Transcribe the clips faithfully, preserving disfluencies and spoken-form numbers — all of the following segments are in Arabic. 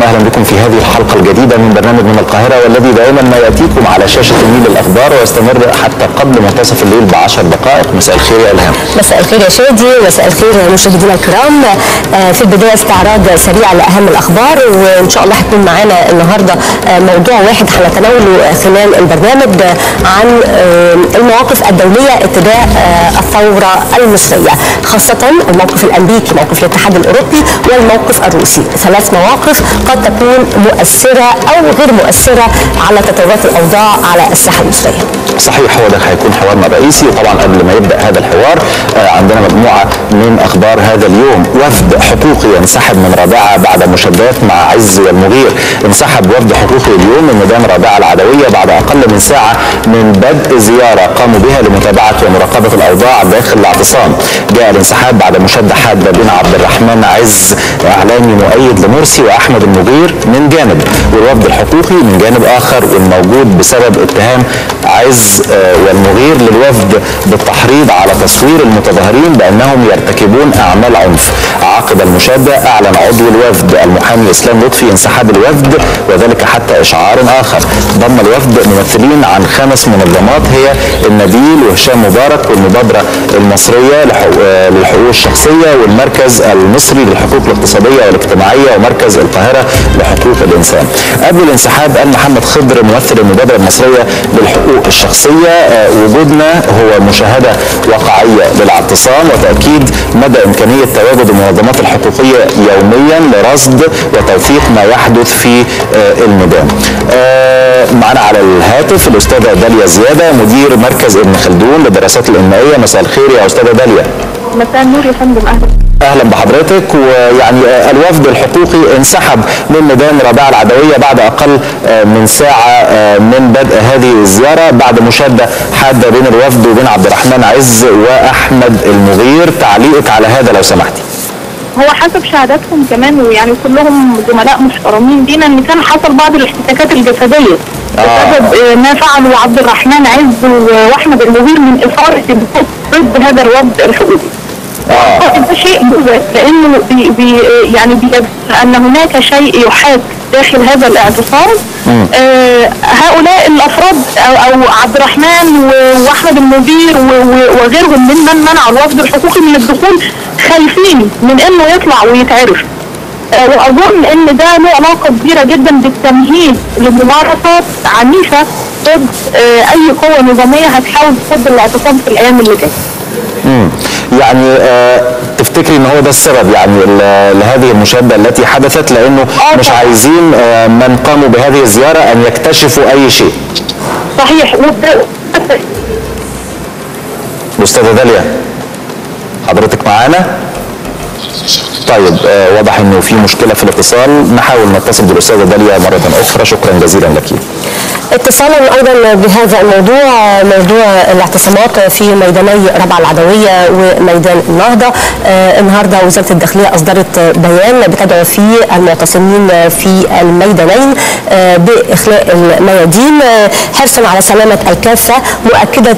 وسهلا اهلا بكم في هذه الحلقه الجديده من برنامج من القاهره، والذي دائما ما ياتيكم على شاشه النيل الاخبار ويستمر حتى قبل منتصف الليل بعشر دقائق. مساء الخير يا الهام. مساء الخير يا شادي، مساء الخير مشاهدينا الكرام. في البدايه استعراض سريع لاهم الاخبار، وان شاء الله هيكون معانا النهارده موضوع واحد هنتناوله خلال البرنامج عن المواقف الدوليه اتجاه الثوره المصريه، خاصه الموقف الامريكي، موقف الاتحاد الاوروبي، والموقف الروسي. ثلاث مواقف قد تكون مؤثره او غير مؤثره على تطورات الاوضاع على الساحه المصريه. صحيح، هو ده هيكون حوارنا الرئيسي. وطبعا قبل ما يبدا هذا الحوار عندنا مجموعه من اخبار هذا اليوم. وفد حقوقي انسحب من رابعه بعد مشادات مع عز والمغير. انسحب وفد حقوقي اليوم من ميدان رابعه العدويه بعد اقل من ساعه من بدء زياره قاموا بها لمتابعه ومراقبه الاوضاع داخل الاعتصام. جاء الانسحاب بعد مشاده حاده بين عبد الرحمن عز اعلامي مؤيد لمرسي واحمد المغير من جانب، والوفد الحقوقي من جانب اخر، والموجود بسبب اتهام عز والمغير للوفد بالتحريض على تصوير المتظاهرين بانهم يرتكبون اعمال عنف. عقب المشاده اعلن عضو الوفد المحامي اسلام لطفي انسحاب الوفد، وذلك حتى اشعار اخر ضم الوفد ممثلين عن خمس منظمات هي النبيل وهشام مبارك والمبادره المصريه للحقوق الشخصيه والمركز المصري للحقوق الاقتصاديه والاجتماعيه ومركز القاهره لحقوق الانسان. قبل الانسحاب قال محمد خضر ممثل المبادره المصريه للحقوق الشخصيه: وجودنا هو مشاهده واقعيه للاعتصام وتاكيد مدى امكانيه تواجد المنظمات الحقوقيه يوميا لرصد وتوثيق ما يحدث في الميدان. معنا على الهاتف الاستاذه داليا زياده، مدير مركز ابن خلدون للدراسات الانمائيه. مساء الخير يا استاذه داليا. مساء النور يا فندم، اهلا اهلا بحضرتك. ويعني الوفد الحقوقي انسحب من ميدان رابعه العدويه بعد اقل من ساعه من بدء هذه الزياره بعد مشاده حاده بين الوفد وبين عبد الرحمن عز واحمد المغير. تعليقك على هذا لو سمحتي. هو حسب شهاداتهم كمان، ويعني كلهم زملاء محترمين لينا، ان كان حصل بعض الاحتكاكات الجسديه بسبب آه. ما فعله عبد الرحمن عز واحمد المغير من اثاره ضد هذا الوفد الحقوقي. اه ده شيء مزعج، لانه بي بي يعني بيبين ان هناك شيء يحاك داخل هذا الاعتصام. آه هؤلاء الافراد او, أو عبد الرحمن واحمد المدير وغيرهم ممن منعوا الوفد الحقوقي من الدخول خايفين من انه يطلع ويتعرف. آه واظن ان ده له علاقه كبيره جدا بالتمهيد لممارسات عنيفه ضد آه اي قوه نظاميه هتحاول تصد الاعتصام في الايام اللي جايه. يعني آه تفتكري ان هو ده السبب يعني لهذه المشاده التي حدثت، لانه مش عايزين آه من قاموا بهذه الزياره ان يكتشفوا اي شيء؟ صحيح. استاذه داليا حضرتك معانا؟ طيب آه واضح انه في مشكله في الاتصال، نحاول نتصل بالاستاذه داليا مره اخرى. شكرا جزيلا لك. اتصالا ايضا بهذا الموضوع، موضوع الاعتصامات في ميداني رابعه العدويه وميدان النهضه. آه النهارده وزاره الداخليه اصدرت بيان بتدعو فيه المعتصمين في الميدانين آه باخلاء الميادين آه حرصا على سلامه الكافه، مؤكده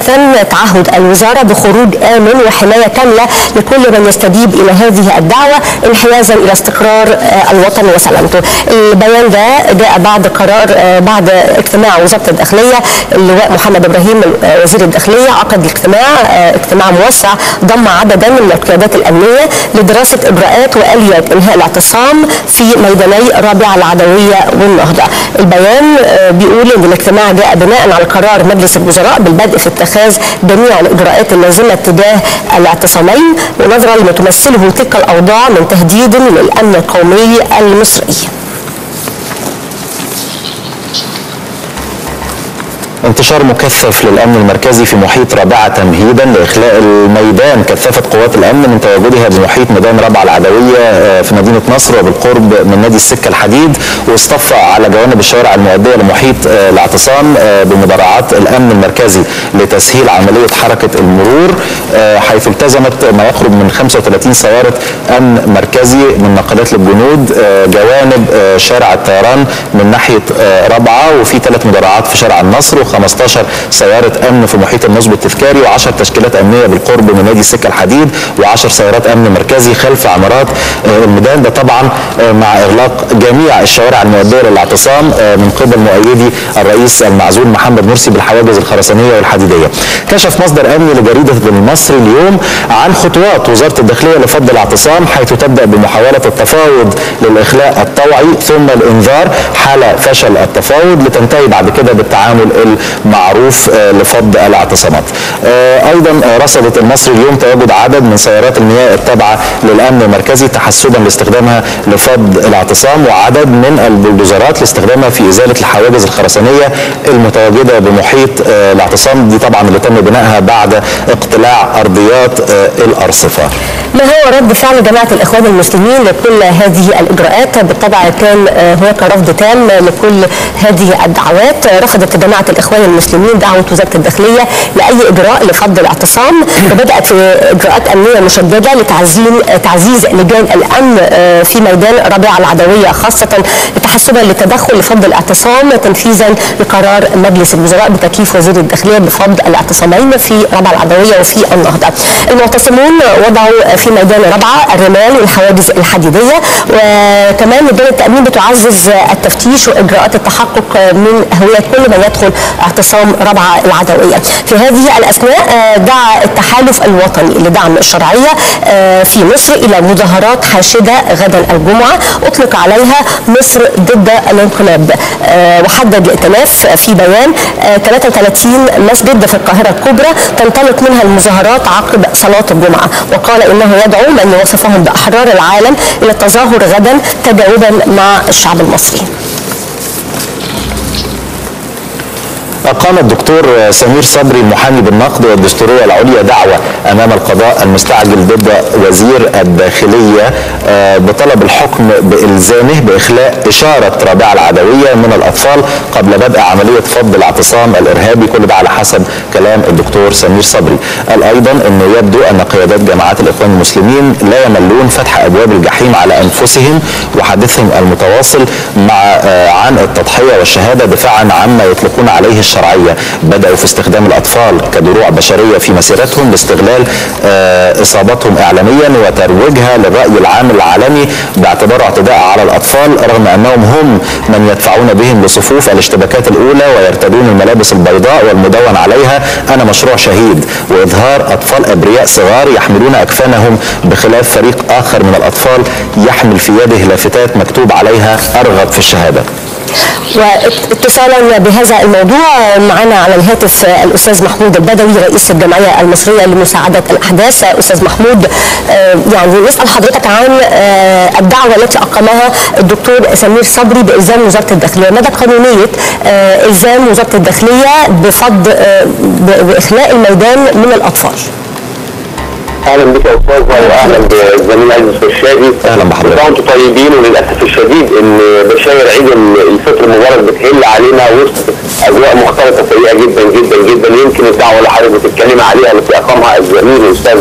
تعهد الوزاره بخروج امن وحمايه كامله لكل من يستجيب الى هذه الدعوه انحيازا الى استقرار آه الوطن وسلامته. البيان ده جاء بعد قرار آه بعد اجتماع وزارة الداخلية. اللواء محمد إبراهيم وزير الداخلية عقد اجتماع اجتماع موسع ضم عددا من القيادات الأمنية لدراسة إجراءات وآليات إنهاء الاعتصام في ميداني رابعة العدوية والنهضة. البيان بيقول إن الاجتماع جاء بناء على قرار مجلس الوزراء بالبدء في اتخاذ جميع الإجراءات اللازمة تجاه الاعتصامين، ونظرا لما تمثله تلك الأوضاع من تهديد للأمن القومي المصري. انتشار مكثف للامن المركزي في محيط رابعه تمهيدا لاخلاء الميدان. كثفت قوات الامن من تواجدها بمحيط ميدان رابعه العدويه في مدينه نصر وبالقرب من نادي السكه الحديد، واصطف على جوانب الشوارع المؤديه لمحيط الاعتصام بمدرعات الامن المركزي لتسهيل عمليه حركه المرور، حيث التزمت ما يقرب من خمسة وثلاثين سياره امن مركزي من ناقلات للجنود جوانب شارع الطيران من ناحيه رابعه، وفي ثلاث مدرعات في شارع النصر، وخمستاشر سياره امن في محيط النصب التذكاري، وعشرة تشكيلات امنيه بالقرب من نادي السكه الحديد، وعشر سيارات امن مركزي خلف عمارات الميدان. ده طبعا مع اغلاق جميع الشوارع المؤديه للاعتصام من قبل مؤيدي الرئيس المعزول محمد مرسي بالحواجز الخرسانيه والحديديه. كشف مصدر امني لجريده المصري اليوم عن خطوات وزاره الداخليه لفض الاعتصام، حيث تبدا بمحاوله التفاوض للاخلاء الطوعي ثم الانذار حال فشل التفاوض، لتنتهي بعد كده بالتعامل المعروف لفض الاعتصامات. ايضا رصدت المصري اليوم تواجد عدد من سيارات المياه التابعه للامن المركزي تحسبا لاستخدامها لفض الاعتصام، وعدد من البلدوزرات لاستخدامها في ازاله الحواجز الخرسانيه المتواجده بمحيط الاعتصام، دي طبعا اللي تم بنائها بعد اقتلاع ارضيات الارصفه. ما هو رد فعل جماعه الاخوان المسلمين لكل هذه الاجراءات؟ بالطبع كان هناك رفض تام لكل هذه الدعوات. رفضت جماعه الاخوان المسلمين دعوه وزاره الداخليه لاي اجراء لفض الاعتصام، وبدات في اجراءات امنيه مشدده لتعزيز لجان الامن في ميدان ربيع العدويه، خاصه تحسبا للتدخل لفض الاعتصام تنفيذا لقرار مجلس الوزراء بتكليف وزير الداخليه بفض الاعتصامين في ربع العدويه وفي النهضه. المعتصمون وضعوا في ميدان ربعه الرمال والحواجز الحديديه، وكمان لجان التامين بتعزز التفتيش واجراءات التحقق من هويه كل من يدخل اعتصام ربعه العدويه. في هذه الاثناء دعا التحالف الوطني لدعم الشرعيه في مصر الى مظاهرات حاشده غدا الجمعه اطلق عليها مصر ضد الانقلاب، وحدد الائتلاف في بيان ثلاثة وثلاثين مسجد في القاهره الكبرى تنطلق منها المظاهرات عقب صلاه الجمعه، وقال انه يدعو من وصفهم باحرار العالم الى التظاهر غدا تجاوبا مع الشعب المصري. أقام الدكتور سمير صبري المحامي بالنقد والدستورية العليا دعوة أمام القضاء المستعجل ضد وزير الداخلية بطلب الحكم بإلزامه بإخلاء إشارة رابعة العدوية من الأطفال قبل بدء عملية فض الاعتصام الإرهابي، كل ده على حسب كلام الدكتور سمير صبري. قال أيضا أنه يبدو أن قيادات جماعات الإخوان المسلمين لا يملون فتح أبواب الجحيم على أنفسهم وحديثهم المتواصل مع عن التضحية والشهادة دفاعا عما يطلقون عليه الشرعية. بدأوا في استخدام الأطفال كدروع بشرية في مسيرتهم لاستغلال إصابتهم إعلاميا وترويجها للرأي العام العالمي باعتباره اعتداء على الأطفال، رغم أنهم هم من يدفعون بهم لصفوف الاشتباكات الأولى ويرتدون الملابس البيضاء والمدون عليها أنا مشروع شهيد، وإظهار أطفال أبرياء صغار يحملون أكفانهم، بخلاف فريق آخر من الأطفال يحمل في يده لافتات مكتوب عليها أرغب في الشهادة. واتصالا بهذا الموضوع معنا على الهاتف الاستاذ محمود البدوي رئيس الجمعيه المصريه لمساعده الاحداث. استاذ محمود، يعني نسال حضرتك عن الدعوه التي اقامها الدكتور سمير صبري بالزام وزاره الداخليه، مدى قانونيه الزام وزاره الداخليه بفض باخلاء الميدان من الاطفال؟ اهلا بك يا استاذ واهلا بالزميل عزيز الشادي. اهلا بحضرتك. وانتم طيبين، وللاسف الشديد ان بشاير عيد الفطر المبارك بتهل علينا وسط اجواء مختلطه سيئه جدا جدا جدا. يمكن الدعوه اللي حضرتك بتتكلم عليها التي اقامها الزميل الاستاذ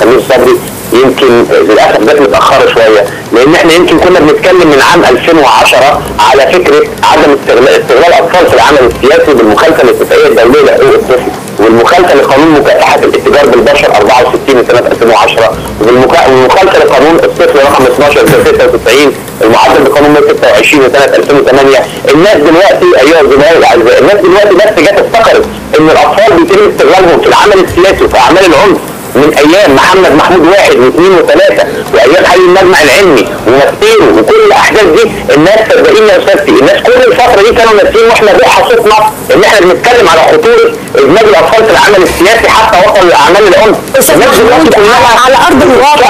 سمير صبري يمكن للاسف جت متاخره شويه، لان احنا يمكن كنا بنتكلم من عام ألفين وعشرة على فكره عدم استغلال الاطفال في العمل السياسي بالمخالفه الاتفاقيه الدوليه لحقوق الطفل، والمخالفه لقانون مكافحه الاتجار بالبشر أربعة وستين سنه ألفين وعشرة، والمخالفه لقانون الطفل رقم اتناشر سنه ستة وتسعين المعدل بقانون مية وستة وعشرين سنه ألفين وتمانية. الناس دلوقتي ايها الزملاء الاعزاء، الناس دلوقتي بس جت افتكرت ان الاطفال بيتم استغلالهم في العمل السياسي وفي اعمال العنف من ايام محمد محمود واحد واثنين وثلاثه وايام حي المجمع العلمي ومسيره وكل الاحداث دي. الناس صدقيني يا استاذتي الناس كل الفتره دي كانوا ناسيين، واحنا بنحكي صوتنا ان احنا بنتكلم على خطوره ادماج الاطفال في العمل السياسي حتى وصل لاعمال العنف. الناس دلوقتي كلها على ارض الواقع،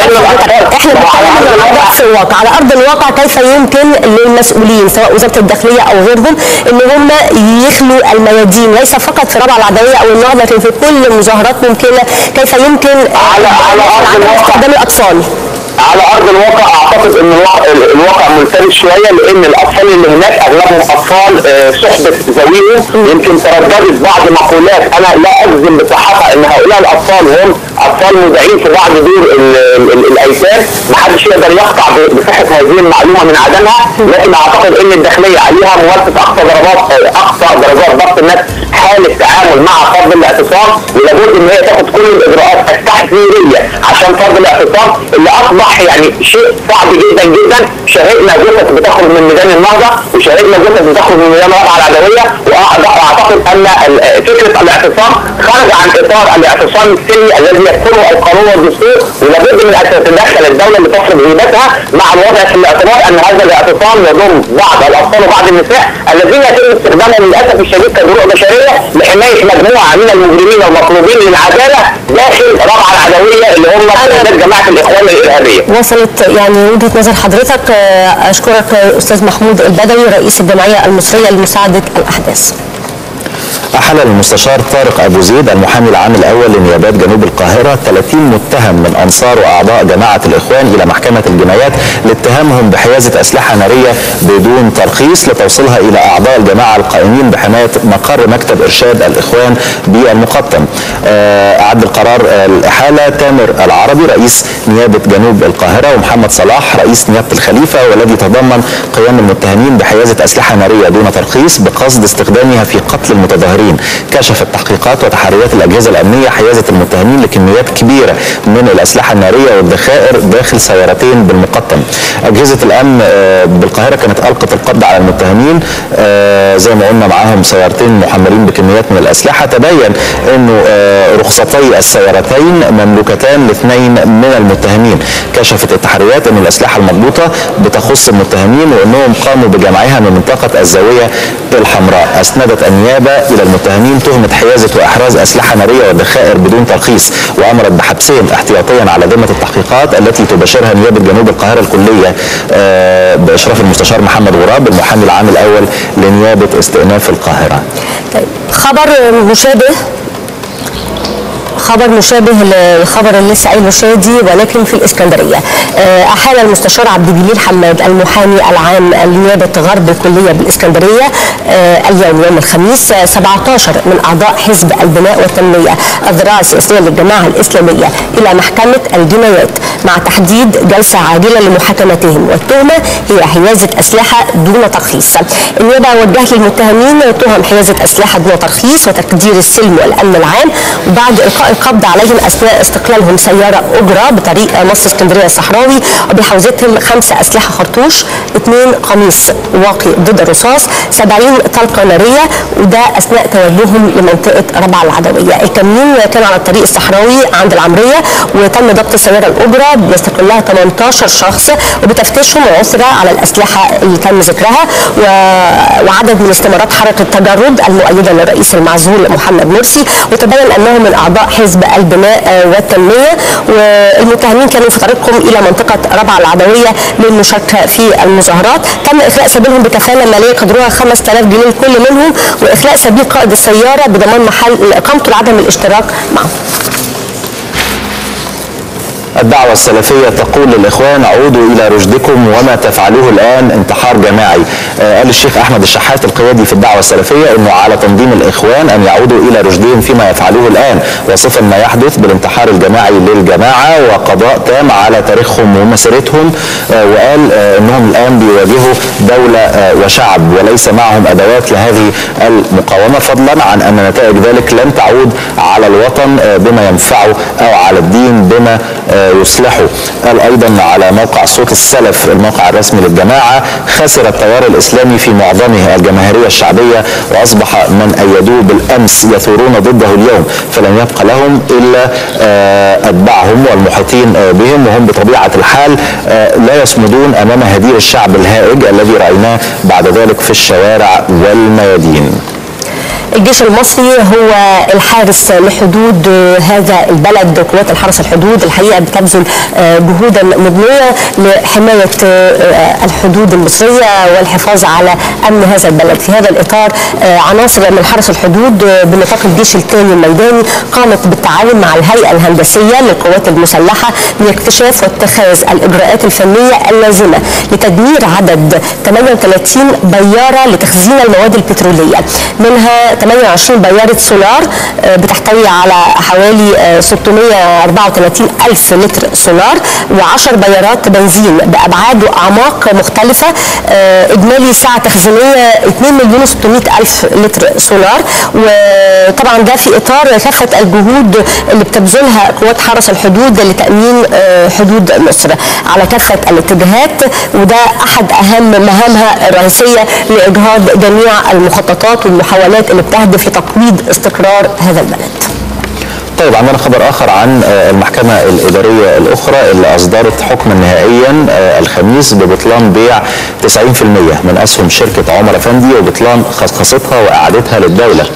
احنا بنتكلم على ضعف الواقع، على ارض الواقع كيف يمكن للمسؤولين سواء وزاره الداخليه او غيرهم ان هم يخلوا الميادين ليس فقط في ربع العدويه او النهضه، في كل المظاهرات ممكنه كيف يمكن على على استخدام الاطفال؟ على ارض الواقع اعتقد ان الواقع ملتبس شويه، لان الاطفال اللي هناك اغلبهم اطفال صحبه ذويهم، يمكن ترددت بعض مقولات انا لا اجزم بصحتها ان هؤلاء الاطفال هم اطفال مودعين في بعض دور الايتام، محدش يقدر يقطع بصحه هذه المعلومه من عدمها، لكن اعتقد ان الداخليه عليها ممارسه اقصى درجات اقصى درجات ضبط الناس حال التعامل مع فرض الاعتصام، ولابد ان هي تاخد كل الاجراءات التحذيريه عشان فرض الاعتصام اللي اصبح يعني شيء صعب جدا جدا. شاهدنا جثث بتخرج من ميدان النهضه وشاهدنا جثث بتخرج من ميدان الرابعه العدويه، واعتقد ان فكره الاعتصام خرج عن اطار الاعتصام السلمي الذي يذكره القانون والدستور، ولابد من ان تتدخل الدوله لتفرض هيبتها مع الوضع في الاعتبار ان هذا الاعتصام يضم بعض الاطفال وبعض النساء الذين يتم استخدامهم للاسف الشديد كجروء بشريه لحمايه مجموعه من المجرمين والمطلوبين للعداله داخل الرابعه العدويه اللي هم قيادات جماعه الاخوان الارهابيه. وصلت يعني وجهه نظر حضرتك. اشكرك استاذ محمود البدوي رئيس الجمعيه المصريه لمساعده الاحداث. أحال المستشار طارق أبو زيد المحامي العام الأول لنيابات جنوب القاهرة ثلاثين متهم من أنصار وأعضاء جماعة الإخوان إلى محكمة الجنايات لاتهامهم بحيازة أسلحة نارية بدون ترخيص لتوصيلها إلى أعضاء الجماعة القائمين بحماية مقر مكتب إرشاد الإخوان بالمقطم. أعد القرار الإحالة تامر العربي رئيس نيابة جنوب القاهرة ومحمد صلاح رئيس نيابة الخليفة، والذي تضمن قيام المتهمين بحيازة أسلحة نارية دون ترخيص بقصد استخدامها في قتل المتظاهرين. كشفت تحقيقات وتحريات الأجهزة الأمنية حيازة المتهمين لكميات كبيرة من الأسلحة النارية والذخائر داخل سيارتين بالمقطم. أجهزة الأمن بالقاهرة كانت ألقت القبض على المتهمين زي ما قلنا، معاهم سيارتين محملين بكميات من الأسلحة. تبين أنه رخصتي السيارتين مملوكتان لاثنين من المتهمين. كشفت التحريات أن الأسلحة المضبوطة بتخص المتهمين وأنهم قاموا بجمعها من منطقة الزاوية الحمراء. أسندت النيابة إلى المتهمين تهمة حيازة وإحراز أسلحة نارية وذخائر بدون ترخيص، وأمرت بحبسهم احتياطيا على ذمة التحقيقات التي تباشرها نيابة جنوب القاهرة الكلية بإشراف المستشار محمد غراب المحامي العام الأول لنيابة استئناف القاهرة. طيب خبر مشابه خبر مشابه للخبر اللي لسه قايله شادي ولكن في الاسكندريه. احال المستشار عبد الجليل حماد المحامي العام لنيابه غرب الكليه بالاسكندريه اليوم يوم الخميس سبعة عشر من اعضاء حزب البناء والتنميه الذراع السياسيه للجماعه الاسلاميه الى محكمه الجنايات مع تحديد جلسه عاجله لمحاكمتهم، والتهمه هي حيازه اسلحه دون ترخيص. النيابه وجهت للمتهمين تهم حيازه اسلحه دون ترخيص وتكدير السلم والامن العام، وبعد القاء القبض عليهم اثناء استقلالهم سياره اجره بطريق مصر اسكندريه الصحراوي، وبحوزتهم خمسه اسلحه خرطوش، اثنين قميص واقي ضد الرصاص، سبعين طلقه ناريه، وده اثناء توجههم لمنطقه رابعه العدويه. الكاملين كانوا على الطريق الصحراوي عند العمريه، وتم ضبط السياره الاجره باستقلالها ثمانية عشر شخص، وبتفتيشهم عثر على الاسلحه اللي تم ذكرها و... وعدد من استمارات حركه التجرد المؤيده للرئيس المعزول محمد مرسي، وتبين انهم من اعضاء حزب البناء والتنميه، والمتهمين كانوا في طريقهم الى منطقه رابعه العدويه للمشاركه في المظاهرات. تم اخلاء سبيلهم بكفاله ماليه قدرها خمسة آلاف جنيه لكل منهم، واخلاء سبيل قائد السياره بضمان محل اقامته لعدم الاشتراك معه. الدعوة السلفية تقول للإخوان عودوا إلى رشدكم وما تفعلوه الآن انتحار جماعي. آه قال الشيخ أحمد الشحات القيادي في الدعوة السلفية أنه على تنظيم الإخوان أن يعودوا إلى رشدهم فيما يفعلوه الآن، وصفا ما يحدث بالانتحار الجماعي للجماعة وقضاء تام على تاريخهم ومسيرتهم. آه وقال آه أنهم الآن بيواجهوا دولة آه وشعب وليس معهم أدوات لهذه المقاومة، فضلا عن أن نتائج ذلك لن تعود على الوطن آه بما ينفعه أو على الدين بما آه يصلحوا. قال ايضا على موقع صوت السلف الموقع الرسمي للجماعه: خسر التيار الاسلامي في معظمه الجماهيريه الشعبيه، واصبح من ايدوه بالامس يثورون ضده اليوم، فلن يبقى لهم الا اتباعهم والمحيطين بهم، وهم بطبيعه الحال لا يصمدون امام هدير الشعب الهائج الذي رايناه بعد ذلك في الشوارع والميادين. الجيش المصري هو الحارس لحدود هذا البلد. قوات الحرس الحدود الحقيقه بتبذل جهودا مبنيه لحمايه الحدود المصريه والحفاظ على امن هذا البلد. في هذا الاطار عناصر من حرس الحدود بنطاق الجيش الثاني الميداني قامت بالتعاون مع الهيئه الهندسيه للقوات المسلحه لاكتشاف واتخاذ الاجراءات الفنيه اللازمه لتدمير عدد ثمانية وثلاثين بياره لتخزين المواد البتروليه، منها ثمانية وعشرين بياره سولار بتحتوي على حوالي ستمائة وأربعة وثلاثين ألف لتر سولار وعشر بيارات بنزين بأبعاد وأعماق مختلفة. إجمالي سعة تخزينية اثنين مليون وستمائة ألف لتر سولار. وطبعا ده في إطار كافة الجهود اللي بتبذلها قوات حرس الحدود لتأمين حدود مصر على كافة الاتجاهات، وده أحد أهم مهامها الرئيسية لإجهاض جميع المخططات والمحاولات اللي بتهدف لتقويض استقرار هذا البلد. طيب، عندنا خبر آخر عن المحكمة الإدارية الأخرى اللي أصدرت حكما نهائيا الخميس ببطلان بيع تسعين بالمائة من أسهم شركة عمر أفندي وبطلان خصخصتها وإعادتها للدولة.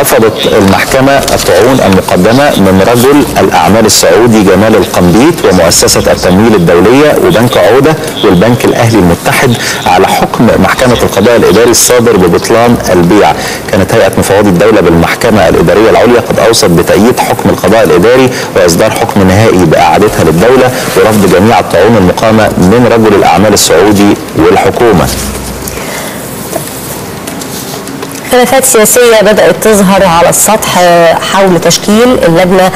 رفضت المحكمة الطعون المقدمة من رجل الأعمال السعودي جمال القنبيط ومؤسسة التمويل الدولية وبنك عودة والبنك الأهلي المتحد على حكم محكمة القضاء الإداري الصادر ببطلان البيع. كانت هيئة مفوضي الدولة بالمحكمة الإدارية العليا قد أوصت بتأييد حكم القضاء الإداري وإصدار حكم نهائي بإعادتها للدولة ورفض جميع الطعون المقامة من رجل الأعمال السعودي والحكومة. خلافات سياسية بدأت تظهر على السطح حول تشكيل اللجنة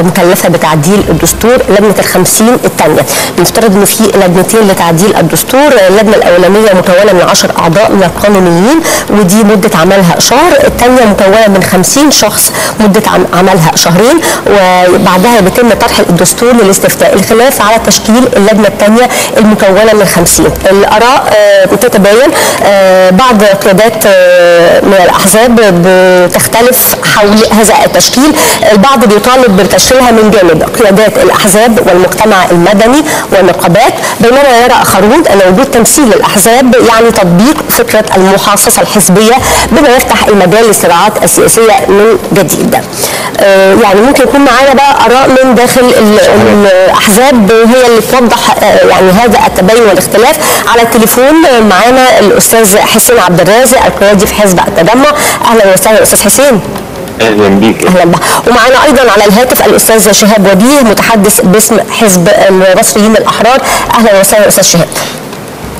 المكلفة بتعديل الدستور، لجنة الخمسين الثانية. المفترض أنه في لجنتين لتعديل الدستور، اللجنة الأولانية مكونة من عشر أعضاء من القانونيين ودي مدة عملها شهر، الثانية مكونة من خمسين شخص مدة عملها شهرين، وبعدها بيتم طرح الدستور للاستفتاء. الخلاف على تشكيل اللجنة الثانية المكونة من خمسين. الآراء بتتباين، بعض قيادات من الأحزاب بتختلف حول هذا التشكيل، البعض بيطالب بتشكيلها من جانب قيادات الأحزاب والمجتمع المدني والنقابات، بينما يرى آخرون أن وجود تمثيل للأحزاب يعني تطبيق فكرة المحاصصة الحزبية بما يفتح المجال للصراعات السياسية من جديد. يعني ممكن يكون معانا بقى آراء من داخل الأحزاب هي اللي توضح يعني هذا التباين والاختلاف. على التليفون معانا الأستاذ حسين عبد الرازق القيادي في حزب التجمع. اهلا وسهلا استاذ حسين. اهلا بيك. اهلا بك. ومعانا ايضا على الهاتف الاستاذ شهاب وديه متحدث باسم حزب المصريين الاحرار. اهلا وسهلا استاذ شهاب.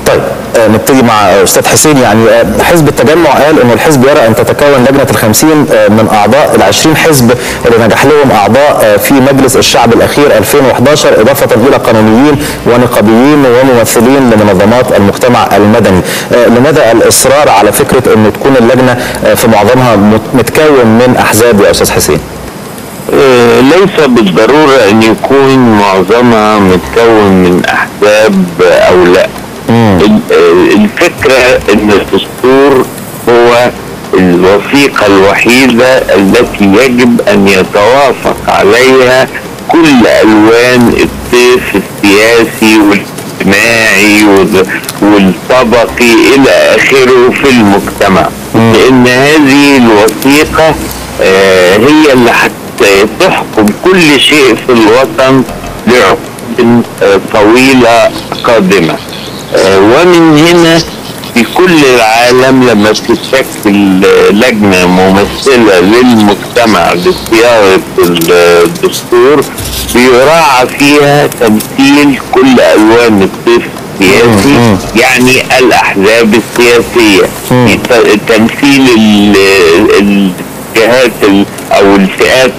طيب، نبتدي مع استاذ حسين. يعني حزب التجمع قال ان الحزب يرى ان تتكون لجنه الخمسين من اعضاء العشرين حزب اللي نجح لهم اعضاء في مجلس الشعب الاخير ألفين وأحد عشر، اضافه الى قانونيين ونقابيين وممثلين لمنظمات المجتمع المدني. لماذا الاصرار على فكره ان تكون اللجنه في معظمها متكون من احزاب يا استاذ حسين؟ ليس بالضروره ان يكون معظمها متكون من احزاب او لا. الفكرة ان الدستور هو الوثيقة الوحيدة التي يجب ان يتوافق عليها كل الوان الطيف السياسي والاجتماعي والطبقي الى اخره في المجتمع، لان هذه الوثيقة هي اللي هتحكم كل شيء في الوطن لعقود طويلة قادمة. ومن هنا في كل العالم لما بتتشكل لجنه ممثله للمجتمع بصياغه الدستور بيراعى فيها تمثيل كل الوان الطيف السياسي، يعني الاحزاب السياسيه، تمثيل الجهات او الفئات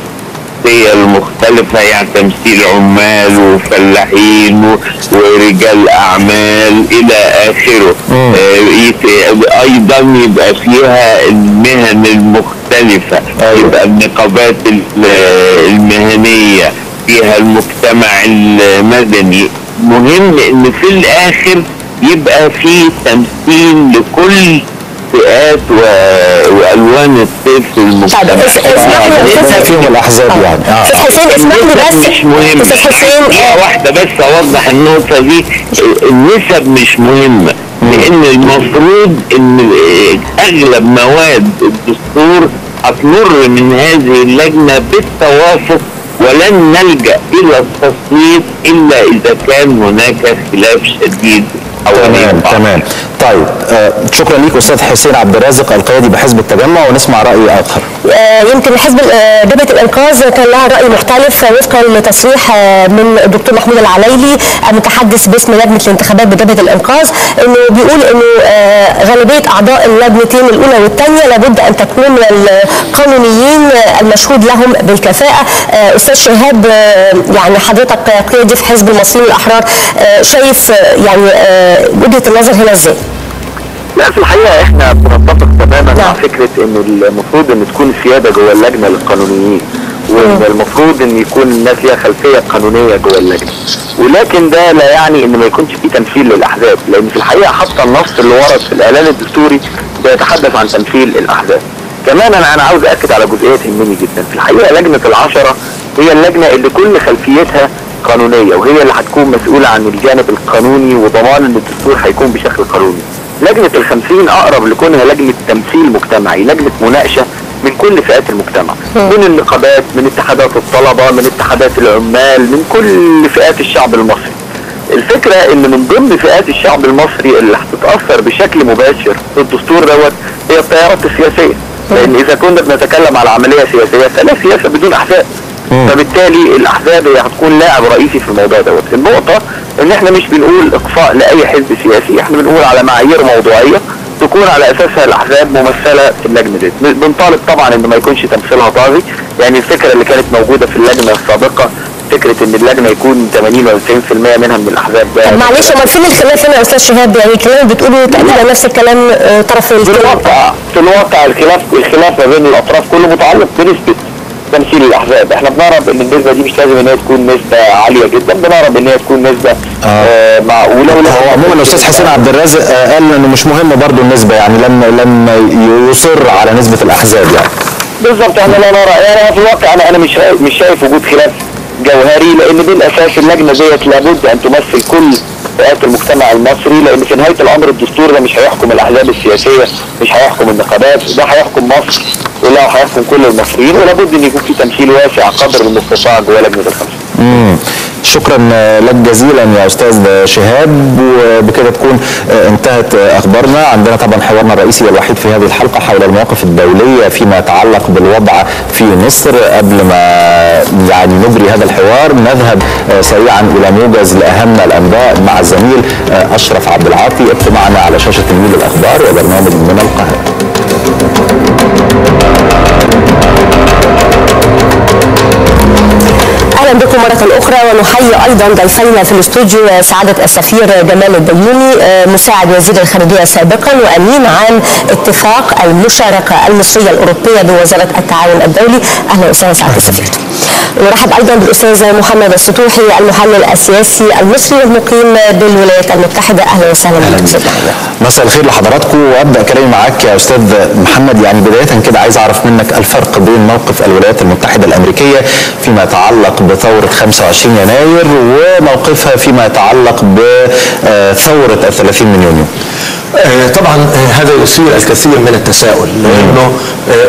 المختلفة، يعني تمثيل عمال وفلاحين ورجال أعمال إلى آخره. آه أيضا يبقى فيها المهن المختلفة، يبقى النقابات المهنية فيها، المجتمع المدني. مهم إن في الآخر يبقى فيه تمثيل لكل فئات والوان الطيف في المجتمع. طيب اسمح لي فيهم الاحزاب يعني. استاذ حسين اسمح لي بس، مش مهم. استاذ حسين واحده بس اوضح النقطه دي، النسب مش مهمه، لان المفروض المفروض ان اغلب مواد الدستور هتمر من هذه اللجنه بالتوافق، ولن نلجأ الى التصويت الا اذا كان هناك خلاف شديد. تمام تمام طيب آه شكرا ليك استاذ حسين عبد الرازق القيادي بحزب التجمع، ونسمع راي اخر. آه يمكن حزب آه دبة الانقاذ كان لها راي مختلف وفقا لتصريح آه من الدكتور محمود العليلي المتحدث باسم لجنه الانتخابات بدبة الانقاذ، انه بيقول انه آه غالبيه اعضاء اللجنتين الاولى والثانيه لابد ان تكون القانونيين المشهود لهم بالكفاءه. آه استاذ شهاب، آه يعني حضرتك قيادي في حزب المصريين الاحرار، آه شايف آه يعني آه وجهه النظر هنا ازاي؟ لا، في الحقيقه احنا بنتفق تماما مع فكره ان المفروض ان تكون سياده جوه اللجنه للقانونيين، والمفروض ان يكون الناس ليها خلفيه قانونيه جوه اللجنه، ولكن ده لا يعني ان ما يكونش في تمثيل للاحزاب، لان في الحقيقه حتى النص اللي ورد في الاعلان الدستوري بيتحدث عن تمثيل الاحزاب. كمان انا انا عاوز اكد على جزئيه تهمني جدا، في الحقيقه لجنه العشره هي اللجنه اللي كل خلفيتها قانونيه، وهي اللي هتكون مسؤوله عن الجانب القانوني وضمان ان الدستور هيكون بشكل قانوني. لجنه الخمسين اقرب لكونها لجنه تمثيل مجتمعي، لجنه مناقشه من كل فئات المجتمع، من النقابات، من اتحادات الطلبه، من اتحادات العمال، من كل فئات الشعب المصري. الفكره ان من ضمن فئات الشعب المصري اللي هتتاثر بشكل مباشر بالدستور دوت هي التيارات السياسيه، لان اذا كنا بنتكلم على عمليه سياسيه فلا سياسه بدون احزاب. فبالتالي الاحزاب هي هتكون لاعب رئيسي في الموضوع دوت. النقطه ان احنا مش بنقول اقصاء لاي حزب سياسي، احنا بنقول على معايير موضوعيه تكون على اساسها الاحزاب ممثله في اللجنه دي. بنطالب طبعا ان ما يكونش تمثيلها طاغي، يعني الفكره اللي كانت موجوده في اللجنه السابقه فكره ان اللجنه يكون ثمانين ولا تسعين بالمئة منها من الاحزاب. طب معلش، امال فين الخلاف فين يا استاذ شهاب؟ يعني الكلام اللي بتقوله تقريبا نفس الكلام طرفي الكلام. في الواقع في الواقع الخلاف الخلاف ما بين الاطراف كله متعلق بنسبه تمثيل الاحزاب. احنا بنعرف ان النسبه دي مش لازم ان هي تكون نسبه عاليه جدا، بنعرف ان هي تكون نسبه آه معقوله. هو عموما الاستاذ حسين عبد الرازق آه قال انه مش مهم برضه النسبه، يعني لما لما يصر على نسبه الاحزاب يعني. بالظبط، احنا لا نرى يعني في الواقع انا انا مش مش شايف وجود خلاف جوهري، لان بالاساس اللجنه ديت لابد ان تمثل كل فئات المجتمع المصري، لان في نهايه الامر الدستور ده مش هيحكم الاحزاب السياسيه، مش هيحكم النقابات، ده هيحكم مصر ولا هيحكم كل المصريين، ولابد ان يكون في تمثيل واسع قدر المستطاع جوه لجنه الخمسه. امم شكرا لك جزيلا يا استاذ شهاب، وبكده تكون انتهت اخبارنا. عندنا طبعا حوارنا الرئيسي الوحيد في هذه الحلقه حول المواقف الدوليه فيما يتعلق بالوضع في مصر. قبل ما يعني نجري هذا الحوار نذهب سريعا الى موجز لاهم الانباء مع الزميل اشرف عبد العاطي. ابقوا معنا على شاشه النيل الاخبار وبرنامج من القاهره. اهلا بكم مره اخرى، ونحيي ايضا ضيفينا في الاستوديو سعاده السفير جمال البيوني مساعد وزير الخارجيه سابقا وامين عام اتفاق المشاركه المصريه الاوروبيه بوزاره التعاون الدولي. اهلا استاذ سعاده السفير. ورحب ايضا بالاستاذ محمد السطوحي المحلل السياسي المصري والمقيم بالولايات المتحده. اهلا وسهلا بك. مساء الخير لحضراتكم، وابدا كلامي معاك يا استاذ محمد. يعني بدايه كده عايز اعرف منك الفرق بين موقف الولايات المتحده الامريكيه فيما يتعلق بثوره خمسة وعشرين يناير وموقفها فيما يتعلق بثوره الثلاثين من يونيو. طبعا هذا يثير الكثير من التساؤل، لانه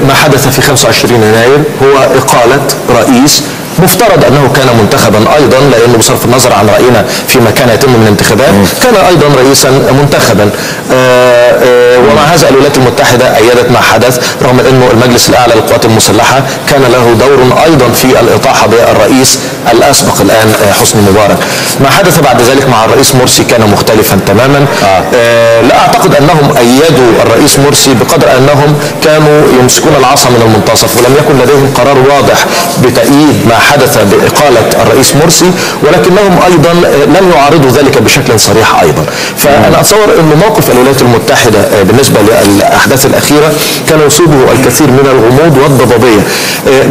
ما حدث في خمسة وعشرين يناير هو اقاله رئيس مفترض انه كان منتخبا ايضا، لانه بصرف النظر عن راينا فيما كان يتم من الانتخابات كان ايضا رئيسا منتخبا. آآ آآ ومع هذا الولايات المتحده ايدت ما حدث، رغم انه المجلس الاعلى للقوات المسلحه كان له دور ايضا في الاطاحه بالرئيس الاسبق الان حسني مبارك. ما حدث بعد ذلك مع الرئيس مرسي كان مختلفا تماما. آآ لا اعتقد انهم ايدوا الرئيس مرسي بقدر انهم كانوا يمسكون العصا من المنتصف، ولم يكن لديهم قرار واضح بتأييد ما حدث بإقالة الرئيس مرسي، ولكنهم أيضا لم يعارضوا ذلك بشكل صريح أيضا. فأنا أتصور أن موقف الولايات المتحدة بالنسبة للأحداث الأخيرة كان يصيبه الكثير من الغموض والضبابية،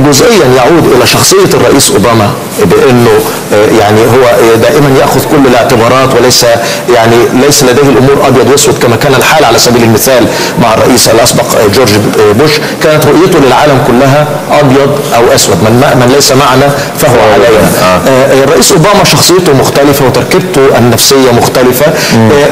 جزئيا يعود إلى شخصية الرئيس أوباما بانه يعني هو دائما ياخذ كل الاعتبارات وليس يعني ليس لديه الامور ابيض واسود كما كان الحال على سبيل المثال مع الرئيس الاسبق جورج بوش، كانت رؤيته للعالم كلها ابيض او اسود، من من ليس معنا فهو علينا. الرئيس اوباما شخصيته مختلفه وتركيبته النفسيه مختلفه.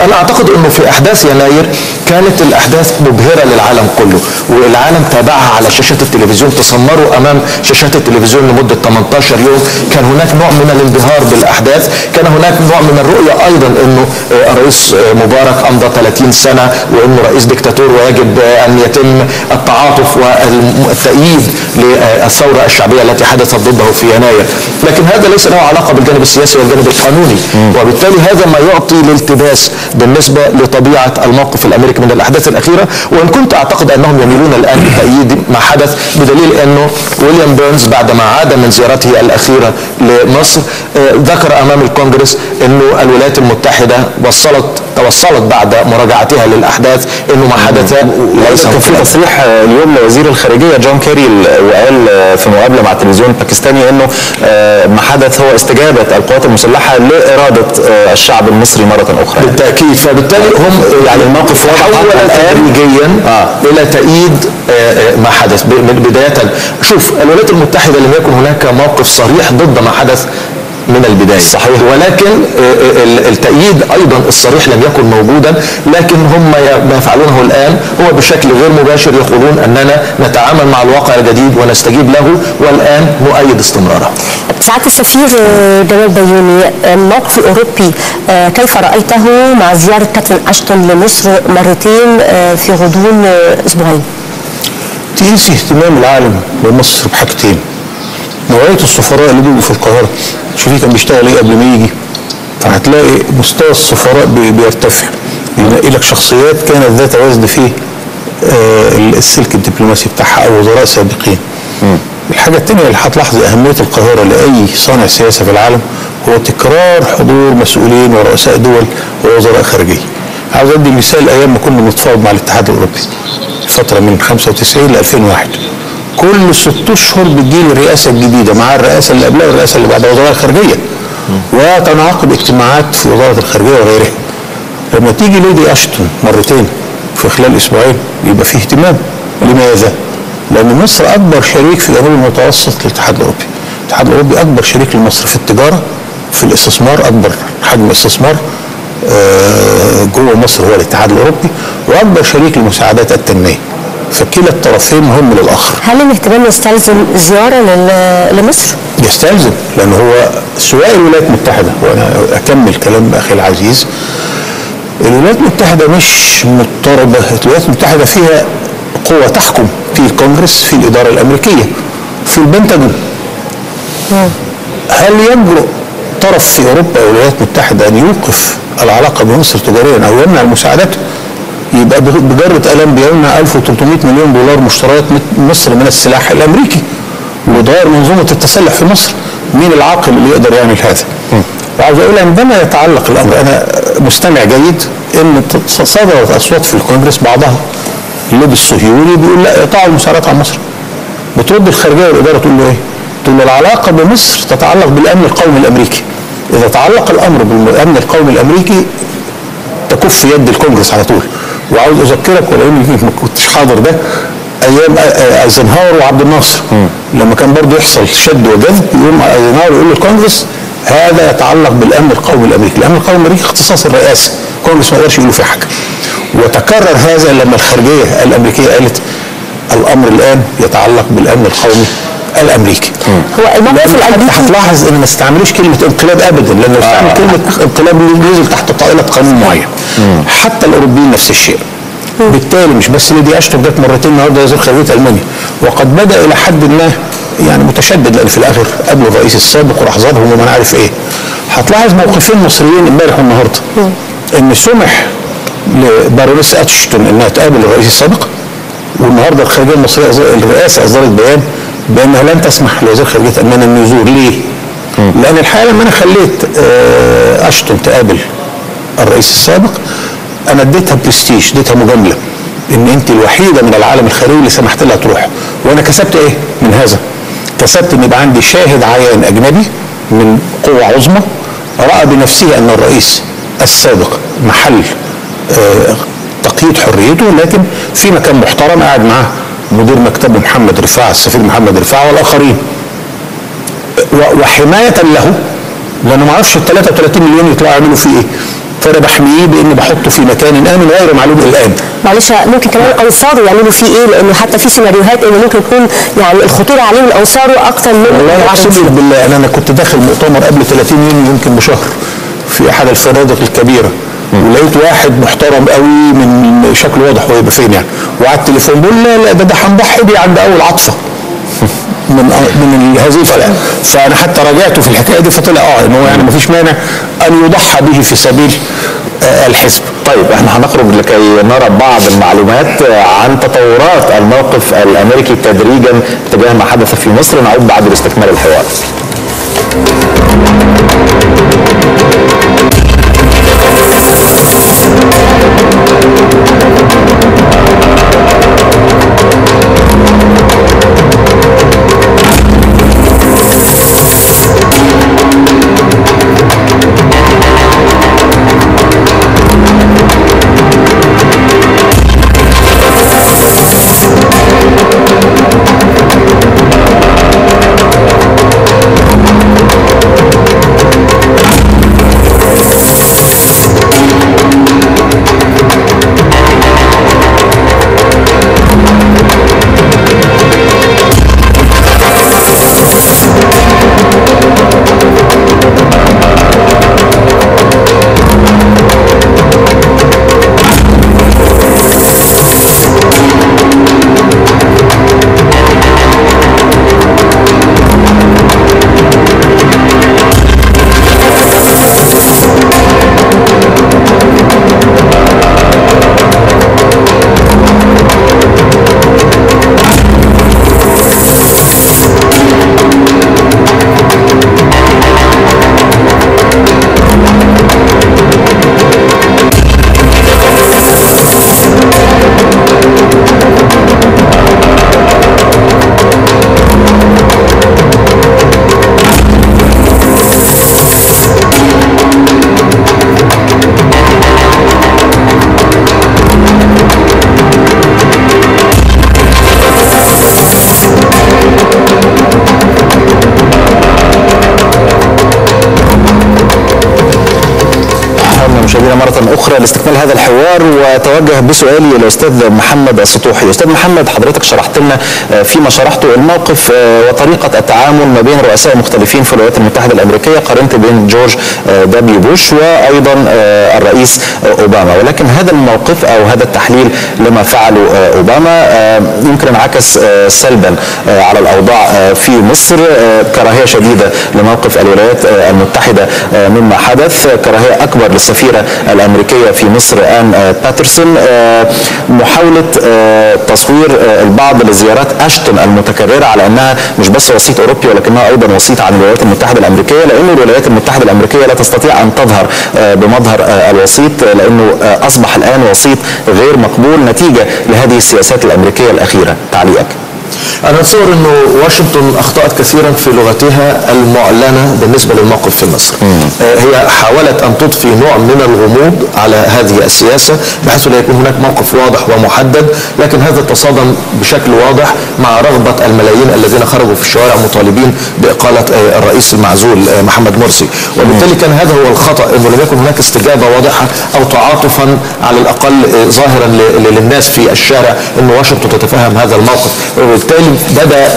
انا اعتقد انه في احداث يناير كانت الاحداث مبهره للعالم كله، والعالم تابعها على شاشات التلفزيون، تسمروا امام شاشات التلفزيون لمده ثمانية عشر يوم. كان هناك نوع من الانبهار بالاحداث، كان هناك نوع من الرؤيه ايضا انه الرئيس مبارك امضى ثلاثين سنه وانه رئيس دكتاتور ويجب ان يتم التعاطف والتأييد للثوره الشعبيه التي حدثت ضده في يناير، لكن هذا ليس له علاقه بالجانب السياسي والجانب القانوني، وبالتالي هذا ما يعطي الالتباس بالنسبه لطبيعه الموقف الامريكي من الاحداث الاخيره. وان كنت اعتقد انهم يميلون الان لتأييد ما حدث، بدليل انه ويليام بيرنز بعدما عاد من زيارته الاخيره لمصر ذكر امام الكونجرس انه الولايات المتحده وصلت توصلت بعد مراجعتها للاحداث انه ما حدث ليس. كان في تصريح اليوم لوزير الخارجيه جون كيري وقال في مقابله مع التلفزيون الباكستاني انه ما حدث هو استجابه القوات المسلحه لاراده الشعب المصري مره اخرى. بالتاكيد، فبالتالي هم يعني الموقف واضح تدريجيا الى تأييد ما حدث بدايه. شوف، الولايات المتحده لم يكن هناك موقف صريح ضد ما حدث من البدايه، صحيح، ولكن التأييد ايضا الصريح لم يكن موجودا، لكن هم ما يفعلونه الان هو بشكل غير مباشر يقولون اننا نتعامل مع الواقع الجديد ونستجيب له، والان نؤيد استمراره. سعاده السفير جمال بيوني، الموقف الاوروبي كيف رايته مع زياره كاترين اشتون لمصر مرتين في غضون اسبوعين؟ تجنسي اهتمام العالم بمصر بحاجتين: نوعيه السفراء اللي بيبقوا في القاهره، شوفي كان بيشتغل ايه قبل ما يجي، فهتلاقي مستوى السفراء بيرتفع، بينقي لك شخصيات كانت ذات وزن في السلك الدبلوماسي بتاعها او وزراء سابقين. الحاجه الثانيه اللي هتلاحظي اهميه القاهره لاي صانع سياسه في العالم هو تكرار حضور مسؤولين ورؤساء دول ووزراء خارجيه. عاوز ادي مثال، ايام ما كنا بنتفاوض مع الاتحاد الاوروبي فتره من خمسة وتسعين ل ألفين وواحد، كل ست اشهر بتجيلي الرئاسه الجديده مع الرئاسه اللي قبلها والرئاسه اللي بعدها وزراء الخارجيه، وتنعقد اجتماعات في وزاره الخارجيه وغيرها. لما تيجي ليدي اشتون مرتين في خلال اسبوعين يبقى في اهتمام. لماذا؟ لان مصر اكبر شريك في الجنوب المتوسط للاتحاد الاوروبي. الاتحاد الاوروبي اكبر شريك لمصر في التجاره، في الاستثمار، اكبر حجم استثمار جوه مصر هو الاتحاد الاوروبي، واكبر شريك لمساعدات التنميه. فكلا الطرفين مهم للاخر. هل الاهتمام يستلزم زياره لمصر؟ يستلزم، لان هو سواء الولايات المتحده، وانا اكمل كلام اخي العزيز، الولايات المتحده مش مضطربه، الولايات المتحده فيها قوه تحكم في الكونجرس، في الاداره الامريكيه، في البنتاجون. هل يجرؤ طرف في اوروبا او الولايات المتحده ان يوقف العلاقه بمصر تجاريا او يمنع المساعدات؟ يبقى بجرة قلم بيمنع ألف وثلاثمائة مليون دولار مشتريات مصر من السلاح الامريكي، وتغير منظومه التسلح في مصر. مين العاقل اللي يقدر يعمل هذا؟ وعاوز اقول عندما يتعلق الامر، انا مستمع جيد، ان صدرت اصوات في الكونجرس بعضها اللوبي الصهيوني بيقول لا اقطعوا المساعدات عن مصر. بترد الخارجيه والاداره تقول له ايه؟ تقول له العلاقه بمصر تتعلق بالامن القومي الامريكي. اذا تعلق الامر بالامن القومي الامريكي تكف يد الكونجرس على طول. وعاوز اذكرك، ولاني ما كنتش حاضر، ده ايام ايزنهاور وعبد الناصر لما كان برضه يحصل شد وجذب، يقوم ايزنهاور يقول للكونجرس هذا يتعلق بالامن القومي الامريكي، الامن القومي الامريكي اختصاص الرئاسه، الكونجرس ما يقدرش يقول فيه حاجه. وتكرر هذا لما الخارجيه الامريكيه قالت الامر الان يتعلق بالامن القومي الامريكي. هو الموقف الامريكي، هتلاحظ ان ما استعملوش كلمه انقلاب ابدا، لان لو استعمل كلمه انقلاب بينزل تحت طائله قانون معين. حتى الاوروبيين نفس الشيء. مم. بالتالي مش بس ليدي اشتون جت مرتين النهارده وزير خارجيه المانيا، وقد بدا الى حد ما يعني متشدد، لان في الاخر قبل الرئيس السابق وراح ظهرهم وما عارف ايه. هتلاحظ موقفين مصريين امبارح والنهارده، ان سمح لبارونيس اشتون انها تقابل الرئيس السابق، والنهارده الخارجيه المصريه الرئاسه اصدرت بيان بانها لن تسمح لوزير خارجيه المانيا النزول. ليه؟ مم. لان الحقيقه لما انا خليت اشتون تقابل الرئيس السابق انا اديتها برستيج، اديتها مجامله، ان انت الوحيده من العالم الخارجي اللي سمحت لها تروح. وانا كسبت ايه من هذا؟ كسبت ان يبقى عندي شاهد عيان اجنبي من قوة عظمى رأى بنفسه أن الرئيس السابق محل تقييد حريته، لكن في مكان محترم قاعد معاه مدير مكتبه محمد رفاعة، السفير محمد رفاعة والآخرين، وحماية له، لأنه ما اعرفش ال ثلاثة وثلاثين مليون يطلعوا يعملوا فيه إيه، فأنا بحميه بإني بحطه في مكان آمن غير معلوم الآن. معلش ممكن كمان الأنصار يعملوا فيه إيه؟ لأنه حتى في سيناريوهات إنه ممكن يكون يعني الخطورة عليه من أنصاره أكتر من والله أقسم بالله أنا كنت داخل مؤتمر قبل ثلاثين يوم يمكن بشهر في أحد الفنادق الكبيرة، ولقيت واحد محترم قوي من شكل واضح هو يبقى فين يعني، وعلى التليفون بيقول لا لا ده ده هنضحي بيه عند أول عطفة من من الهزيفه. فانا حتى راجعته في الحكايه دي فطلع اه ان هو يعني ما فيش مانع ان يضحى به في سبيل الحزب. طيب احنا هنخرج لكي نرى بعض المعلومات عن تطورات الموقف الامريكي تدريجا تجاه ما حدث في مصر، نعود بعد لاستكمال الحوار. مرة أخرى لاستكمال هذا الحوار، وتوجه بسؤالي للأستاذ محمد السطوحي. أستاذ محمد، حضرتك شرحت لنا فيما شرحته الموقف وطريقة التعامل ما بين رؤساء مختلفين في الولايات المتحدة الأمريكية، قارنت بين جورج دبليو بوش وأيضا الرئيس أوباما، ولكن هذا الموقف أو هذا التحليل لما فعله أوباما يمكن انعكس سلبا على الأوضاع في مصر، كراهية شديدة لموقف الولايات المتحدة مما حدث، كراهية أكبر للسفيرة الأمريكية في مصر آن باترسون، محاولة تصوير البعض لزيارات أشتون المتكررة على أنها مش بس وسيط أوروبي ولكنها أيضا وسيط عن الولايات المتحدة الأمريكية، لأن الولايات المتحدة الأمريكية لا تستطيع أن تظهر بمظهر الوسيط، لأنه أصبح الآن وسيط غير مقبول نتيجة لهذه السياسات الأمريكية الأخيرة. تعليقك؟ أنا أتصور أنه واشنطن أخطأت كثيرا في لغتها المعلنة بالنسبة للموقف في مصر. هي حاولت أن تضفي نوع من الغموض على هذه السياسة بحيث لا يكون هناك موقف واضح ومحدد، لكن هذا تصادم بشكل واضح مع رغبة الملايين الذين خرجوا في الشوارع مطالبين بإقالة الرئيس المعزول محمد مرسي، وبالتالي كان هذا هو الخطأ، أنه لم يكن هناك استجابة واضحة أو تعاطفا على الأقل ظاهرا للناس في الشارع أن واشنطن تتفهم هذا الموقف، وبالتالي بدأ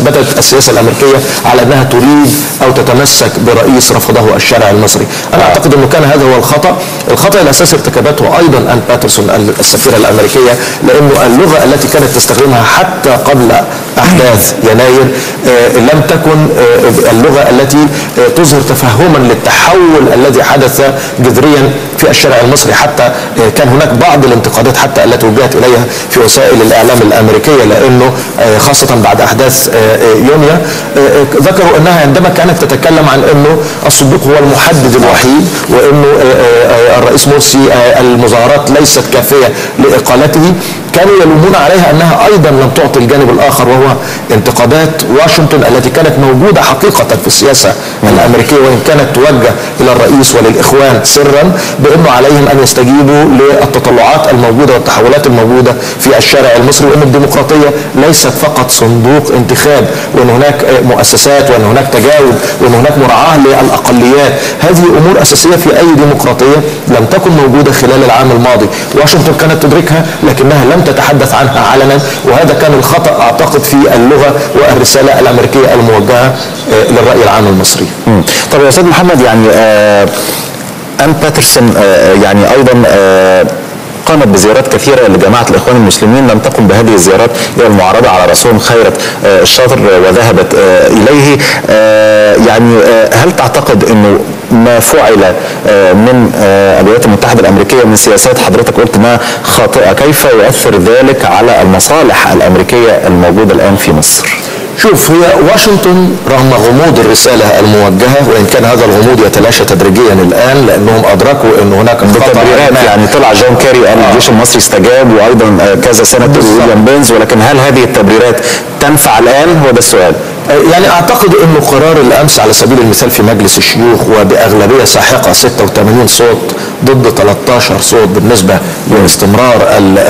بدأت السياسة الأمريكية على أنها تريد أو تتمسك برئيس رفضه الشارع المصري. أنا أعتقد أنه كان هذا هو الخطأ، الخطأ الأساسي ارتكبته أيضا آن باترسون السفيرة الأمريكية، لأنه اللغة التي كانت تستخدمها حتى قبل أحداث يناير لم تكن اللغة التي تظهر تفهما للتحول الذي حدث جذريا في الشارع المصري، حتى كان هناك بعض الانتقادات حتى التي وجهت إليها في وسائل الإعلام الأمريكية، لأنه خاصة بعد أحداث يونيو، ذكروا أنها عندما كانت تتكلم عن أنه الصندوق هو المحدد الوحيد، وأنه الرئيس مرسي المظاهرات ليست كافية لإقالته، كانوا يلومون عليها أنها أيضا لم تعطي الجانب الآخر وهو انتقادات واشنطن التي كانت موجودة حقيقة في السياسة الأمريكية، وإن كانت توجه إلى الرئيس وللإخوان سرا، بأنه عليهم أن يستجيبوا للتطلعات الموجودة والتحولات الموجودة في الشارع المصري، وأن الديمقراطية ليست فقط صندوق انتخاب، وأن هناك مؤسسات، وأن هناك تجاوب، وأن هناك مراعاة للأقليات. هذه أمور أساسية في أي ديمقراطية لم تكن موجودة خلال العام الماضي. واشنطن كانت تدركها لكنها لم تتحدث عنها علنا، وهذا كان الخطأ أعتقد في اللغة والرسالة الأمريكية الموجهة للرأي العام المصري. مم. طب يا أستاذ محمد، يعني آه أن باترسون آه يعني أيضا آه قامت بزيارات كثيرة لجماعة الإخوان المسلمين، لم تقم بهذه الزيارات إلى المعارضة على رأسهم خيرت آه الشاطر، وذهبت آه إليه. آه يعني آه هل تعتقد أنه ما فعل من الولايات المتحدة الأمريكية من سياسات حضرتك قلت ما خاطئة، كيف يؤثر ذلك على المصالح الأمريكية الموجودة الآن في مصر؟ شوف، هي واشنطن رغم غموض الرسالة الموجهة، وإن كان هذا الغموض يتلاشى تدريجيا الآن لأنهم أدركوا أن هناك تبريرات، يعني طلع جون كيري قال آه. الجيش المصري استجاب، وأيضا كذا سنة ويليام بينز، ولكن هل هذه التبريرات تنفع الآن؟ هو ده السؤال. يعني اعتقد انه قرار الامس على سبيل المثال في مجلس الشيوخ وباغلبيه ساحقه ستة وثمانين صوت ضد ثلاثة عشر صوت بالنسبه لاستمرار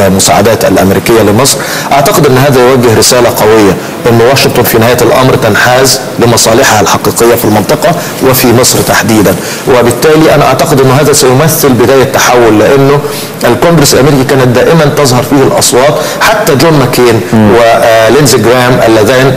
المساعدات الامريكيه لمصر، اعتقد ان هذا يوجه رساله قويه ان واشنطن في نهايه الامر تنحاز لمصالحها الحقيقيه في المنطقه وفي مصر تحديدا، وبالتالي انا اعتقد ان هذا سيمثل بدايه تحول، لانه الكونجرس الامريكي كانت دائما تظهر فيه الاصوات، حتى جون ماكين ولينزي جرام اللذان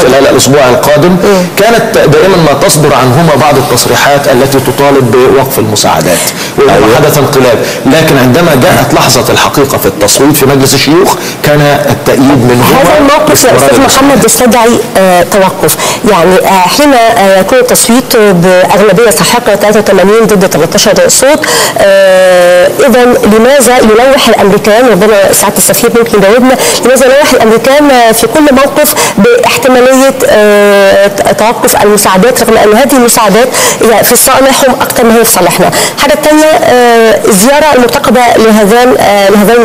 خلال الأسبوع القادم كانت دائما ما تصدر عنهما بعض التصريحات التي تطالب بوقف المساعدات، وإنما حدث انقلاب، لكن عندما جاءت لحظة الحقيقة في التصويت في مجلس الشيوخ كان التأييد منهما. هذا الموقف يا أستاذ محمد يستدعي آه توقف، يعني آه حين آه يكون التصويت بأغلبية ساحقة ثلاثة وثمانين ضد ثلاثة عشر صوت، آه إذا لماذا يلوح الأمريكان، ربنا سعادة السفير ممكن يجاوبنا، لماذا يلوح الأمريكان في كل موقف باحتماليه آه توقف المساعدات، رغم ان هذه المساعدات يعني في صالحهم اكثر ما هي في صالحنا. الحاجه الثانيه آه الزياره المرتقبه لهذان آه لهذين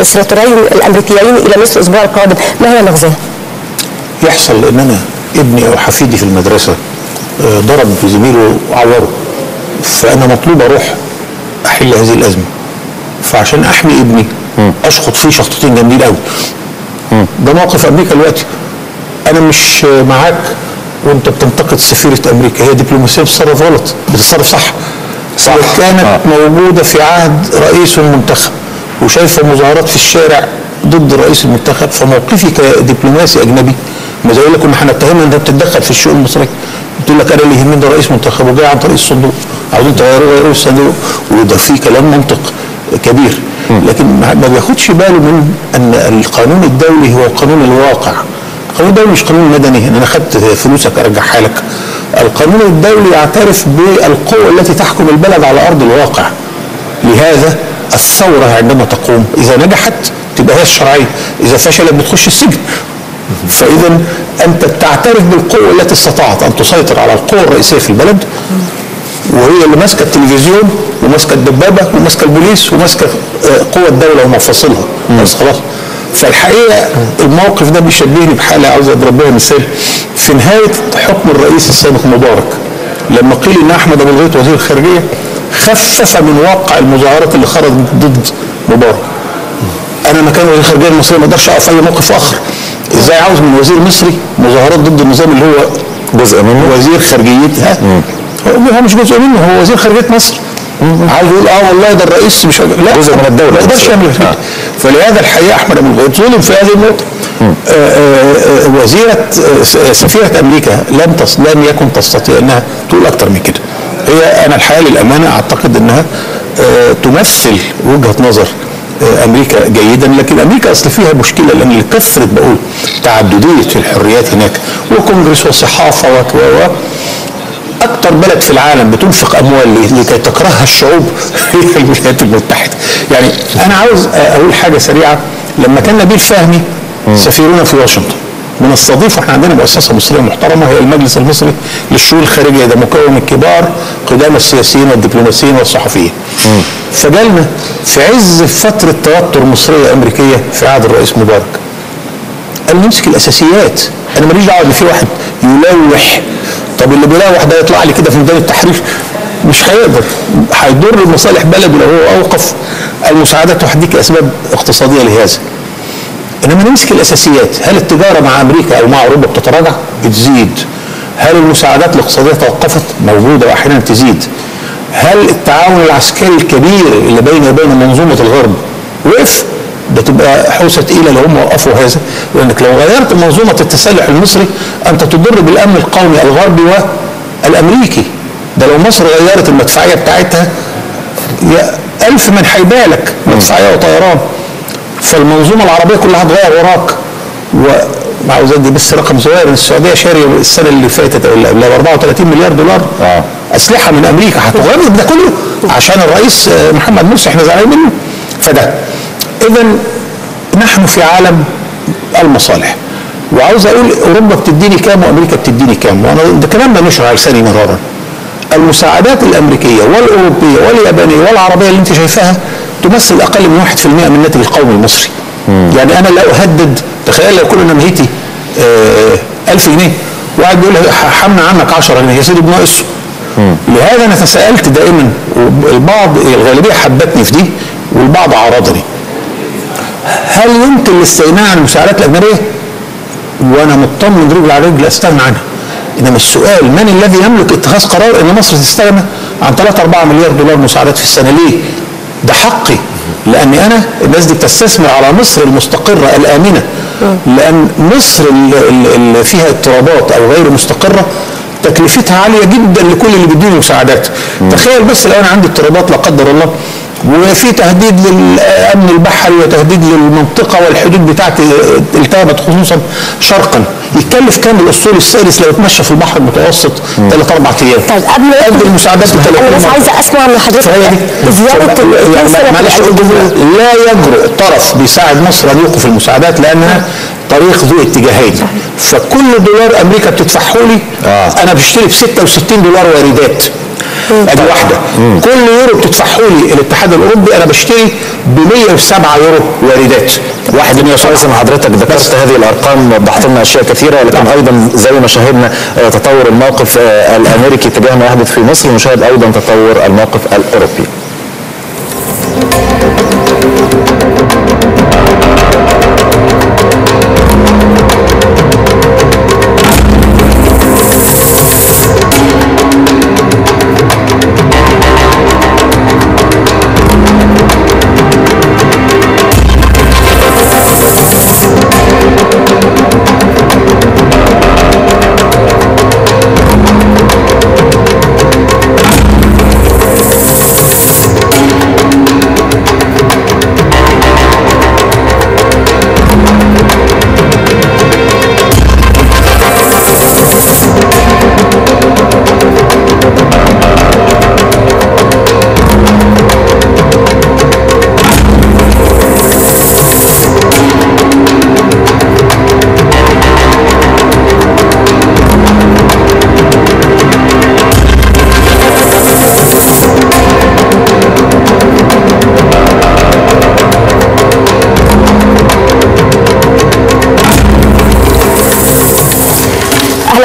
السناتورين الامريكيين الى مصر الاسبوع القادم، ما هي مغزاها؟ يحصل ان انا ابني او حفيدي في المدرسه آه ضرب زميله وعوره، فانا مطلوب اروح احل هذه الازمه، فعشان احمي ابني اشخط فيه شخطتين جامدين قوي. ده موقف امريكا دلوقتي، انا مش معاك وانت بتنتقد سفيره امريكا، هي دبلوماسيه بتتصرف غلط، بتتصرف صح صح كانت آه. موجوده في عهد رئيس المنتخب وشايفه مظاهرات في الشارع ضد رئيس المنتخب، فموقفي كدبلوماسي اجنبي ما زي لكم احنا اتهمنا انها بتتدخل في الشؤون المصريه، بتقول لك انا اللي يهمني ده رئيس منتخب وجاي عن طريق الصندوق، عاوزين تغيروا غيروا الصندوق، وده في كلام منطق كبير، لكن ما بياخدش باله من ان القانون الدولي هو قانون الواقع. القانون الدولي مش قانون مدني ان انا خدت فلوسك ارجعها لك. القانون الدولي يعترف بالقوة التي تحكم البلد على ارض الواقع. لهذا الثورة عندما تقوم اذا نجحت تبقى هي الشرعية، اذا فشلت بتخش السجن. فاذا انت تعترف بالقوة التي استطاعت ان تسيطر على القوة الرئيسية في البلد، وهي اللي ماسكه التلفزيون وماسكه الدبابه وماسكه البوليس وماسكه قوى الدوله ومفاصلها، بس خلاص. فالحقيقه الموقف ده بيشبهني بحاله عاوز اضرب بها مثال في نهايه حكم الرئيس السابق مبارك، لما قيل ان احمد ابو الغيط وزير الخارجيه خفف من واقع المظاهرات اللي خرجت ضد مبارك. انا مكان وزير الخارجيه المصري ما اقدرش اقف اي موقف اخر، ازاي عاوز من وزير مصري مظاهرات ضد النظام اللي هو جزء منه وزير خارجيتها، هو مش جزء منه، هو وزير خارجيه مصر. عايز يقول اه والله ده الرئيس مش لا جزء من الدوله ما يقدرش يعمل كده. فلهذا الحقيقه احمد ابو الغيط ظلم في هذه النقطه. وزيره سفيره امريكا لم لم يكن تستطيع انها تقول اكتر من كده. هي انا الحقيقه للامانه اعتقد انها تمثل وجهه نظر امريكا جيدا، لكن امريكا اصل فيها مشكله لان كثرت بقول تعدديه الحريات هناك، والكونجرس والصحافه و أكتر بلد في العالم بتنفق أموال لكي تكرهها الشعوب هي الولايات المتحدة. يعني أنا عاوز أقول حاجة سريعة لما كان نبيل فهمي سفيرنا في واشنطن بنستضيف، واحنا عندنا مؤسسه مصريه محترمه هي المجلس المصري للشؤون الخارجيه، ده مكون الكبار قدام السياسيين والدبلوماسيين والصحفيين. فجالنا في عز فتره توتر مصريه امريكيه في عهد الرئيس مبارك، قال نمسك الاساسيات، انا ماليش دعوه ان في واحد يلوح. طب اللي بيلوح ده يطلع لي كده في ميدان التحرير، مش هيقدر، هيضر مصالح بلده لو هو اوقف المساعدات وهديك اسباب اقتصاديه لهذا. انما نمسك الاساسيات، هل التجاره مع امريكا او مع اوروبا بتتراجع؟ بتزيد. هل المساعدات الاقتصاديه توقفت؟ موجوده واحيانا تزيد. هل التعاون العسكري الكبير اللي بيني وبين منظومه الغرب وقف؟ ده تبقى حوسه تقيله لو هم وقفوا هذا، لانك لو غيرت منظومه التسلح المصري انت تضر بالامن القومي الغربي والامريكي. ده لو مصر غيرت المدفعيه بتاعتها ألف من حيبالك مدفعيه وطيران. فالمنظومه العربيه كلها هتغير وراك. ومع دي بس رقم صغير، السعوديه شاريه السنه اللي فاتت ولا قبلها ب أربعة وثلاثين مليار دولار آه. اسلحه من امريكا، هتغير ده كله عشان الرئيس محمد مرسي، احنا زعلانين منه. فده اذا نحن في عالم المصالح. وعاوز اقول اوروبا بتديني كام وامريكا بتديني كام، وانا ده كلام ما مشي على لساني مرارا. المساعدات الامريكيه والاوروبيه واليابانيه والعربيه اللي انت شايفاها تمثل اقل من واحد بالمئة من الناتج القومي المصري. مم. يعني انا لو هدد، تخيل لو كل نمهتي ألف جنيه واحد بيقول لي هحمل عنك عشرة جنيه، يا سيدي بناقصه. لهذا انا تساءلت دائما، والبعض الغالبيه حبتني في دي والبعض عارضني، هل يمكن الاستغناء عن المساعدات الاجنبيه؟ وانا مطمن رجل على رجل استغنى عنها. انما السؤال من الذي يملك اتخاذ قرار ان مصر تستغنى عن ثلاثة أربعة مليار دولار مساعدات في السنه؟ ليه؟ ده حقي، لان انا الناس دي بتستثمر على مصر المستقره الامنه، لان مصر اللي فيها اضطرابات او غير مستقره تكلفتها عاليه جدا لكل اللي بيديله مساعدات. تخيل بس لو انا عندي اضطرابات لا قدر الله وفي تهديد للامن البحري وتهديد للمنطقه والحدود بتاعتي التهبت خصوصا شرقا، يتكلف كام الاسطول الثالث لو اتمشى في البحر المتوسط ثلاث اربع ايام؟ طيب قبل قبل المساعدات انا بس عايزه اسمع من حضرتك زياده معلش، لا يجرؤ طرف بيساعد مصر ان يوقف المساعدات لانها طريق ذو اتجاهين. فكل دولار امريكا بتدفعه لي انا بشتري ب ستة وستين دولار واردات، ادي واحده. مم. كل يورو بتدفعه لي الاتحاد الاوروبي انا بشتري ب مئة وسبعة يورو واردات. واحد من يا حضرتك ذكرت هذه الارقام، وضحت لنا اشياء كثيره، ولكن ايضا زي ما شاهدنا تطور الموقف الامريكي تجاه ما يحدث في مصر، نشاهد ايضا تطور الموقف الاوروبي.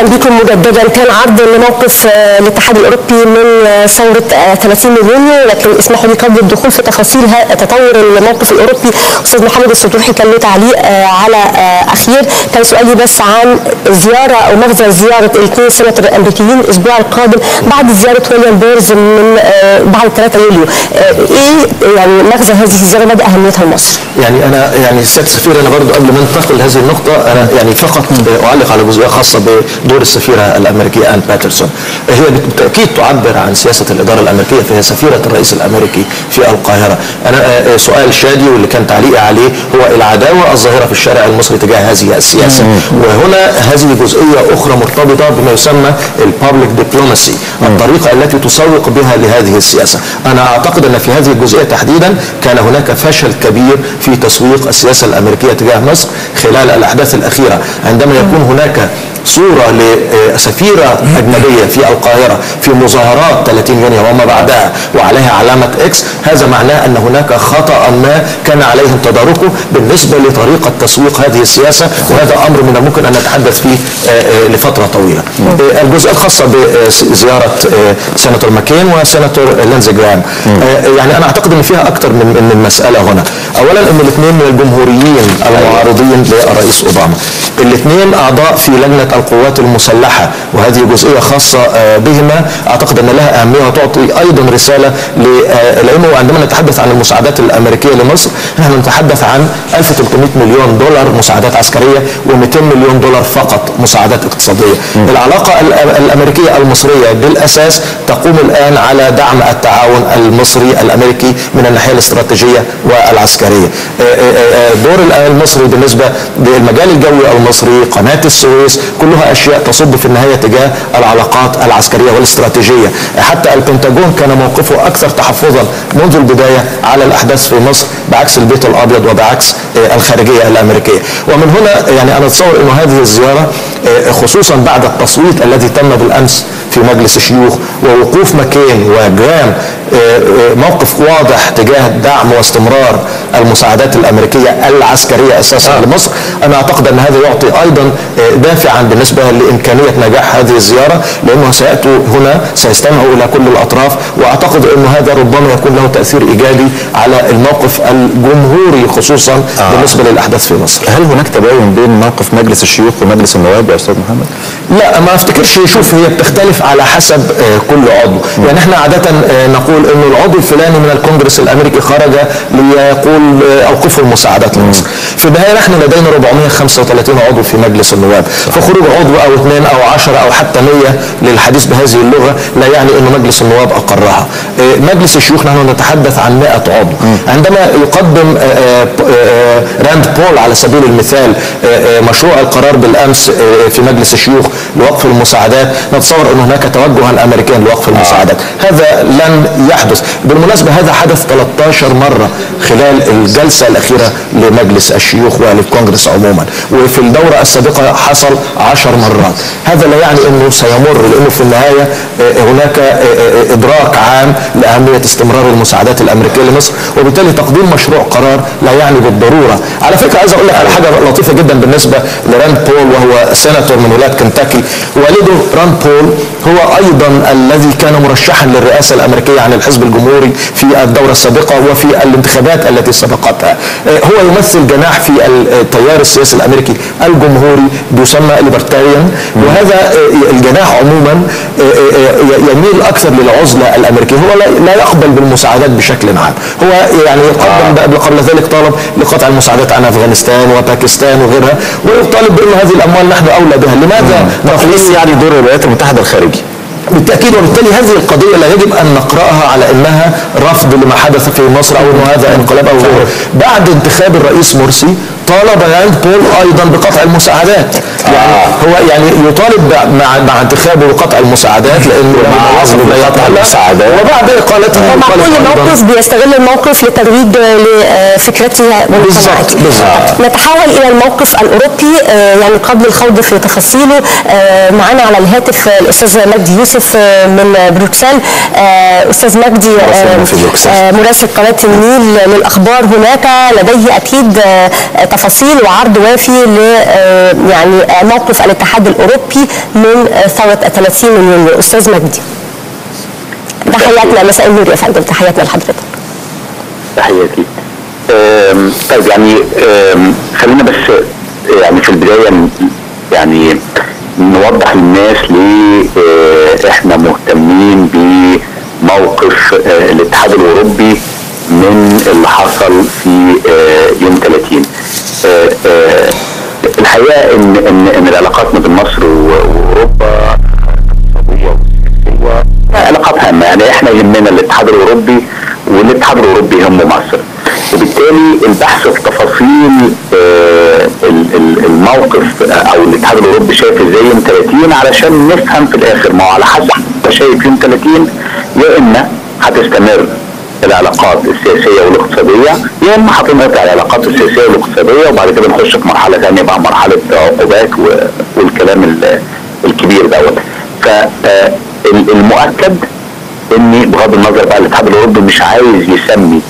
بكم مجددا. كان عرض لموقف الاتحاد الاوروبي من ثوره ثلاثين يونيو، لكن اسمحوا لي قبل الدخول في تفاصيل تطور الموقف الاوروبي استاذ محمد السطوحي كان له تعليق على اخير. كان سؤالي بس عن زياره او مغزى زياره الاثنين سناتور الامريكيين الاسبوع القادم بعد زياره ويليام بيرز من بعد ثلاثة يوليو، ايه يعني مغزى هذه الزياره ومدى اهميتها لمصر؟ يعني انا يعني السيد سفير، انا برضه قبل ما ننتقل لهذه النقطه انا يعني فقط اعلق على جزئيه خاصه ب دور السفيرة الأمريكية آن باترسون. هي بالتأكيد تعبر عن سياسة الإدارة الأمريكية، فهي سفيرة الرئيس الأمريكي في القاهرة. أنا سؤال شادي واللي كان تعليقي عليه هو العداوة الظاهرة في الشارع المصري تجاه هذه السياسة، وهنا هذه جزئية أخرى مرتبطة بما يسمى البابليك دبلوماسي، الطريقة التي تسوق بها لهذه السياسة. أنا أعتقد أن في هذه الجزئية تحديدا كان هناك فشل كبير في تسويق السياسة الأمريكية تجاه مصر خلال الأحداث الأخيرة، عندما يكون هناك صورة لسفيرة أجنبية في القاهرة في مظاهرات ثلاثين يونيو وما بعدها وعليها علامة إكس. هذا معناه أن هناك خطأ ما كان عليهم تداركه بالنسبة لطريقة تسويق هذه السياسة، وهذا أمر من الممكن أن نتحدث فيه لفترة طويلة. الجزئية الخاصة بزيارة سيناتور ماكين وسيناتور لينزي جرام، يعني أنا أعتقد أن فيها أكثر من مسألة هنا. أولا أن الاثنين من الجمهوريين المعارضين للرئيس أوباما، الاثنين أعضاء في لجنة القوات المسلحة، وهذه جزئية خاصة بهما أعتقد أن لها أهمية وتعطي أيضا رسالة، لأنه عندما نتحدث عن المساعدات الأمريكية لمصر نحن نتحدث عن ألف وثلاثمئة مليون دولار مساعدات عسكرية ومئتين مليون دولار فقط مساعدات اقتصادية. م. العلاقة الأمريكية المصرية بالأساس تقوم الآن على دعم التعاون المصري الأمريكي من الناحية الاستراتيجية والعسكرية. دور المصري بالنسبة للمجال الجوي المصري، قناة السويس، كلها أشياء تصب في النهاية تجاه العلاقات العسكرية والاستراتيجية. حتى البنتاجون كان موقفه أكثر تحفظا منذ البداية على الأحداث في مصر بعكس البيت الأبيض وبعكس الخارجية الأمريكية. ومن هنا يعني أنا أتصور أن هذه الزيارة خصوصا بعد التصويت الذي تم بالأمس في مجلس الشيوخ ووقوف ماكين وجرام موقف واضح تجاه الدعم واستمرار المساعدات الأمريكية العسكرية أساسا آه. لمصر. أنا أعتقد أن هذا يعطي أيضا دافعا بالنسبة لإمكانية نجاح هذه الزيارة، لأنه سيأتوا هنا سيستمعوا إلى كل الأطراف، وأعتقد أن هذا ربما يكون له تأثير إيجابي على الموقف الجمهوري خصوصا آه. بالنسبة للأحداث في مصر. هل هناك تباين بين موقف مجلس الشيوخ ومجلس النواب يا أستاذ محمد؟ لا ما أفتكرش. شوف هي بتختلف على حسب كل عضو، يعني إحنا عادة نقول انه العضو الفلاني من الكونجرس الامريكي خرج ليقول اوقفوا المساعدات لمصر. في النهايه نحن لدينا أربعمئة وخمسة وثلاثين عضو في مجلس النواب، فخروج عضو او اثنين او عشرة او حتى مئة للحديث بهذه اللغه لا يعني انه مجلس النواب اقرها. مجلس الشيوخ نحن نتحدث عن مئة عضو. عندما يقدم راند بول على سبيل المثال مشروع القرار بالامس في مجلس الشيوخ لوقف المساعدات، نتصور ان هناك توجها امريكيا لوقف المساعدات. هذا لن يحدث. بالمناسبة هذا حدث ثلاث عشرة مرة خلال الجلسة الأخيرة لمجلس الشيوخ وللكونجرس عموما، وفي الدورة السابقة حصل عشر مرات. هذا لا يعني أنه سيمر، لأنه في النهاية هناك إدراك عام لأهمية استمرار المساعدات الأمريكية لمصر، وبالتالي تقديم مشروع قرار لا يعني بالضرورة. على فكرة عايز أقول لك على حاجة لطيفة جدا بالنسبة لراند بول، وهو سيناتور من ولاية كنتاكي. والده راند بول هو أيضا الذي كان مرشحا للرئاسة الأمريكية عن الحزب الجمهوري في الدورة السابقة وفي الانتخابات التي سبقتها. هو يمثل جناح في التيار السياسي الأمريكي الجمهوري بيسمى ليبرتاريان، وهذا الجناح عموما يميل أكثر للعزلة الأمريكية. هو لا يقبل بالمساعدات بشكل عام. هو يعني قدم قبل ذلك طلب لقطع المساعدات عن أفغانستان وباكستان وغيرها، ويطالب بأن هذه الأموال نحن أولى بها. لماذا نقلل يعني دور الولايات المتحدة الخارجي؟ بالتأكيد. وبالتالي هذه القضية لا يجب أن نقرأها على أنها رفض لما حدث في مصر أو أنه هذا انقلاب أو غيره. بعد انتخاب الرئيس مرسي طالب راند بول أيضا بقطع المساعدات. يعني هو يعني يطالب مع مع انتخابه بقطع المساعدات لأنه مع عزم قطع المساعدات وبعد إقالتها. ومع كل موقف بيستغل الموقف لترويج لفكرته ومقتنعاته. بالظبط. نتحول إلى الموقف الأوروبي يعني قبل الخوض في تفاصيله. معانا على الهاتف الأستاذ مجدي يوسف من بروكسل. أستاذ مجدي مراسل قناة النيل للأخبار هناك، لديه أكيد تفاصيل وعرض وافي ل يعني موقف الاتحاد الأوروبي من ثورة ثلاثين يونيو. أستاذ مجدي تحياتنا، مساء النور يا فندم، تحياتنا لحضرتك. تحياتي. طيب يعني خلينا بس يعني في البداية يعني نوضح للناس ليه اه احنا مهتمين بموقف اه الاتحاد الاوروبي من اللي حصل في اه يوم ثلاثين. اه اه الحقيقه ان ان ان العلاقات ما بين مصر و اوروبا الاقتصاديه والسياسيه علاقات هامه، يعني احنا يهمنا الاتحاد الاوروبي والاتحاد الاوروبي يهمه مصر، وبالتالي البحث في تفاصيل الموقف او الاتحاد الاوروبي شايف ازاي يوم ثلاثين علشان نفهم في الاخر. ما هو على حسب انت شايف يوم ثلاثين يا اما هتستمر العلاقات السياسيه والاقتصاديه يا اما هتنقطع العلاقات السياسيه والاقتصاديه وبعد كده نخش في مرحله ثانيه بقى، مرحله عقوبات والكلام الكبير دوت. فالمؤكد ان بغض النظر بقى الاتحاد الاوروبي مش عايز يسمي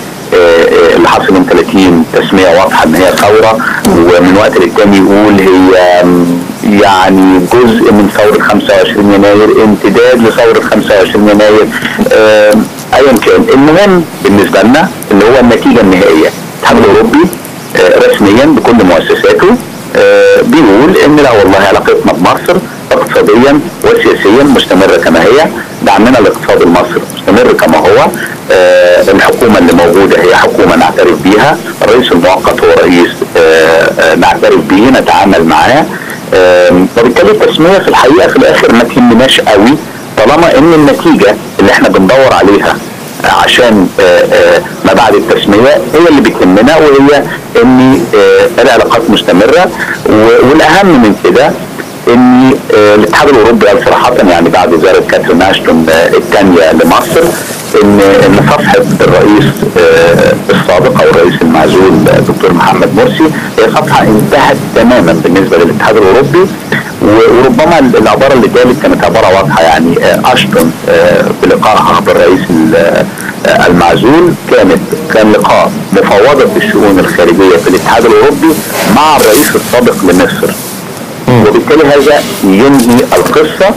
اللي حصل من ثلاثين تسميه واضحه ان هي ثوره، ومن وقت للتاني يقول هي يعني جزء من ثوره خمسة وعشرين يناير، امتداد لثوره خمسة وعشرين يناير، ايا كان. المهم بالنسبه لنا اللي هو النتيجه النهائيه، الاتحاد الاوروبي رسميا بكل مؤسساته بيقول ان لا والله علاقتنا بمصر اقتصاديا وسياسيا مستمره كما هي، دعمنا الاقتصاد المصري مستمر كما هو، آه الحكومه اللي موجوده هي حكومه نعترف بيها، الرئيس المؤقت هو رئيس آه آه نعترف به نتعامل معاه، وبالتالي آه التسميه في الحقيقه في الاخر ما تهمناش قوي طالما ان النتيجه اللي احنا بندور عليها عشان آه آه ما بعد التسميه هي اللي بتهمنا، وهي ان آه العلاقات مستمره، والاهم من كده ان الاتحاد الاوروبي قال صراحه يعني بعد زياره كاترين اشتون الثانيه لمصر ان ان صفحه الرئيس السابق او الرئيس المعزول الدكتور محمد مرسي هي صفحه انتهت تماما بالنسبه للاتحاد الاوروبي، وربما العباره اللي قالت كانت عباره واضحه، يعني اشتون بلقائها بالرئيس المعزول كانت كان لقاء مفوضه الشؤون الخارجيه في الاتحاد الاوروبي مع الرئيس السابق لمصر، وبالتالي هذا ينهي القصه،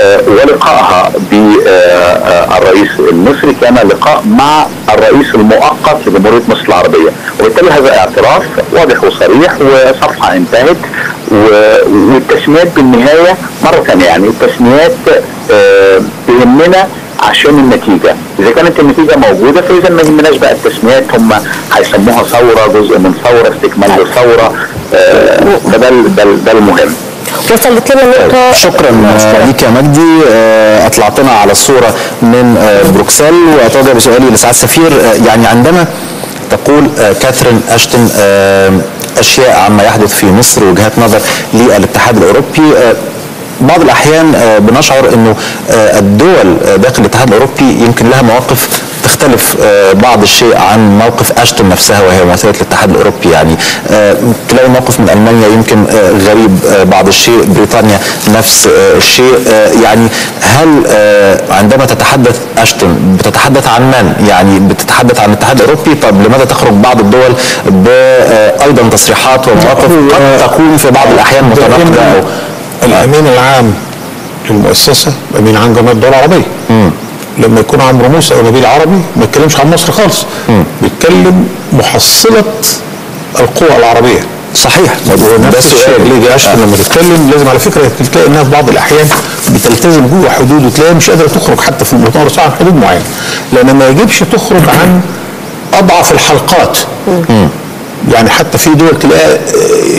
آه ولقائها بالرئيس آه آه المصري كان لقاء مع الرئيس المؤقت لجمهوريه مصر العربيه، وبالتالي هذا اعتراف واضح وصريح وصفحه انتهت، والتسميات بالنهايه مره ثانيه يعني التسميات آه بيهمنا عشان النتيجه، اذا كانت النتيجه موجوده فاذا ما يهمناش بقى التسميات، هم هيسموها ثوره، جزء من ثوره، استكمال لثوره، فده ده المهم. وصلت لنا نقطه. شكرا ليك يا مجدي، اطلعتنا على الصوره من بروكسل. واتوجه بسؤالي لسعاده السفير، يعني عندما تقول كاترين اشتون اشياء عما يحدث في مصر وجهات نظر للاتحاد الاوروبي، بعض الأحيان بنشعر أنه الدول داخل الاتحاد الأوروبي يمكن لها مواقف تختلف بعض الشيء عن موقف أشتون نفسها وهي ممثلة الاتحاد الأوروبي، يعني تلاقي موقف من ألمانيا يمكن غريب بعض الشيء، بريطانيا نفس الشيء، يعني هل عندما تتحدث أشتون بتتحدث عن من؟ يعني بتتحدث عن الاتحاد الأوروبي، طب لماذا تخرج بعض الدول بأيضا تصريحات ومواقف قد تكون في بعض الأحيان متناقضة؟ أو الامين العام للمؤسسه الامين العام جمعيه الدول العربيه لما يكون عمرو موسى او نبيل عربي ما يتكلمش عن مصر خالص، مم. بيتكلم محصله القوى العربيه. صحيح، نفس الشيء ليه اشتون لما تتكلم لازم على فكره تلاقي انها في بعض الاحيان بتلتزم جوه حدود وتلاقيها مش قادره تخرج حتى في المتناقض عن حدود معينه، لان ما يجبش تخرج عن اضعف الحلقات. مم. يعني حتى في دول تلاقيها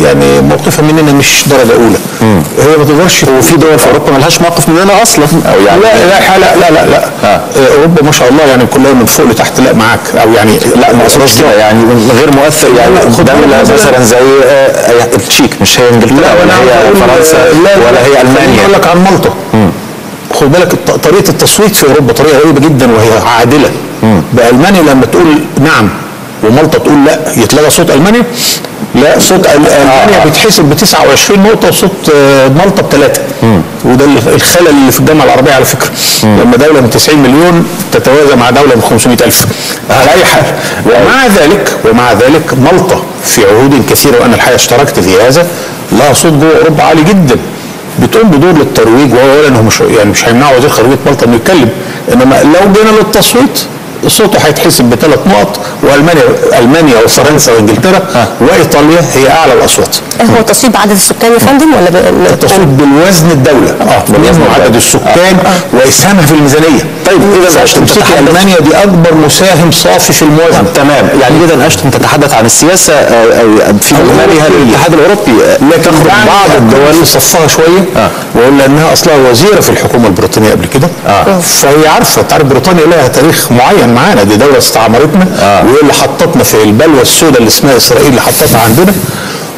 يعني موقفها مننا مش درجه اولى. مم. هي ما تقدرش، وفي دول في اوروبا مالهاش موقف مننا اصلا او يعني لا لا لا لا لا, لا. آه. اوروبا ما شاء الله يعني كلها من فوق لتحت لا معاك او يعني لا ما اقصدش كده يعني غير مؤثر، يعني دوله مثلا زي التشيك مش هي انجلترا ولا هي فرنسا ولا هي المانيا. اقول لك عن مالطا، خد بالك طريقه التصويت في اوروبا طريقه غريبه جدا وهي عادله. مم. بالمانيا لما تقول نعم ومالطا تقول لا يتلغى صوت المانيا، لا صوت المانيا بيتحسب ب تسعة وعشرين نقطة وصوت مالطا بثلاثه، وده الخلل اللي في الجامعه العربيه على فكره. مم. لما دوله من تسعين مليون تتوازى مع دوله من خمسمائة ألف على اي حال. ومع ذلك ومع ذلك مالطا في عهود كثيره وانا الحقيقه اشتركت في هذا لها صوت جوه اوروبا عالي جدا، بتقوم بدور للترويج، ولا انهم مش يعني مش هيمنعوا وزير خارجيه مالطا انه يتكلم، انما لو جينا للتصويت صوته هيتحسب بثلاث نقط، والمانيا المانيا وفرنسا وانجلترا وايطاليا هي اعلى الاصوات. هو التصويت بعدد السكان يا فندم ولا ب... التصويت بالوزن الدوله؟ اه بالوزن وعدد السكان آه. واسهامها في الميزانيه. طيب اذا اشتم تتحدث المانيا دي اكبر مساهم صافي في الموازنه. تمام، يعني اذا اشتم تتحدث عن السياسه في برنامجها الاتحاد الاوروبي، لكن بعض الدول صفها شويه آه. وقلنا انها اصلها وزيره في الحكومه البريطانيه قبل كده آه. فهي عارفه تعرف بريطانيا لها تاريخ معين معانا، دي دوله استعمرتنا آه. وايه اللي حطتنا في البلوه السوداء اللي اسمها اسرائيل اللي حطتنا عندنا،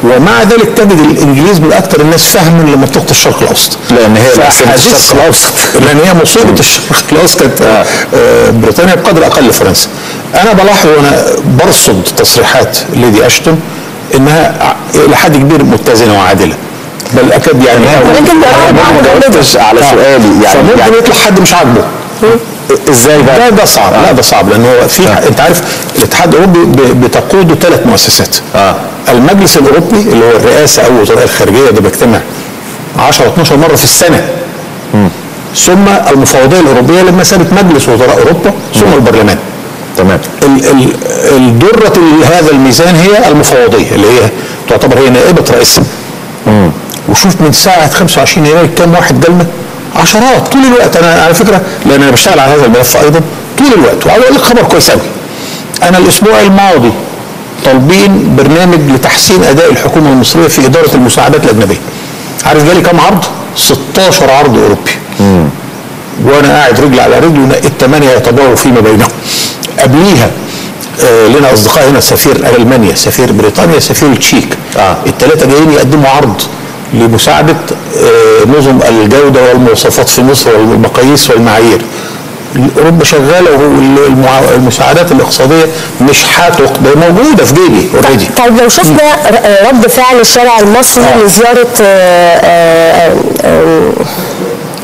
ومع ذلك تجد الانجليز من اكثر الناس فهما لمنطقه الشرق الاوسط، لان هي مصيبه الشرق الاوسط لان هي مصيبه الشرق الاوسط كانت آه. آه بريطانيا بقدر اقل فرنسا. انا بلاحظ وانا برصد تصريحات ليدي اشتون انها الى حد كبير متزنه وعادله، بل اكاد يعني ولكن ما على سؤالي آه. يعني فممكن يعني يطلع حد مش عاجبه ازاي بقى؟ لا ده صعب، لا ده صعب، لان هو في انت عارف الاتحاد الاوروبي بتقوده ثلاث مؤسسات. اه المجلس الاوروبي اللي هو الرئاسه او وزراء الخارجيه ده بيجتمع عشرة اتناشر مره في السنه. م. ثم المفوضيه الاوروبيه لما سابت مجلس وزراء اوروبا، ثم م. البرلمان. تمام. الدره هذا الميزان هي المفوضيه اللي هي تعتبر هي نائبه رئيسها. وشوف من ساعه خمسة وعشرين يناير كام واحد جالنا؟ عشرات طول الوقت. انا على فكره لان انا بشتغل على هذا الملف ايضا طول الوقت، وعاوز اقول لك خبر كويس قوي. انا الاسبوع الماضي طالبين برنامج لتحسين اداء الحكومه المصريه في اداره المساعدات الاجنبيه. عارف جالي كام عرض؟ ستاشر عرض اوروبي. امم وانا قاعد رجل على رجل ونقيت ثمانيه يتضاروا فيما بينهم. قبليها آه لنا اصدقاء هنا سفير المانيا، سفير بريطانيا، سفير التشيك. آه. الثلاثه جايين يقدموا عرض لمساعدة نظم الجودة والمواصفات في مصر والمقاييس والمعايير. أوروبا شغالة والمساعدات الاقتصادية مش هتقدر، موجودة في جيبي اوريدي. طيب لو شفنا رد فعل الشارع المصري آه. لزيارة آه آه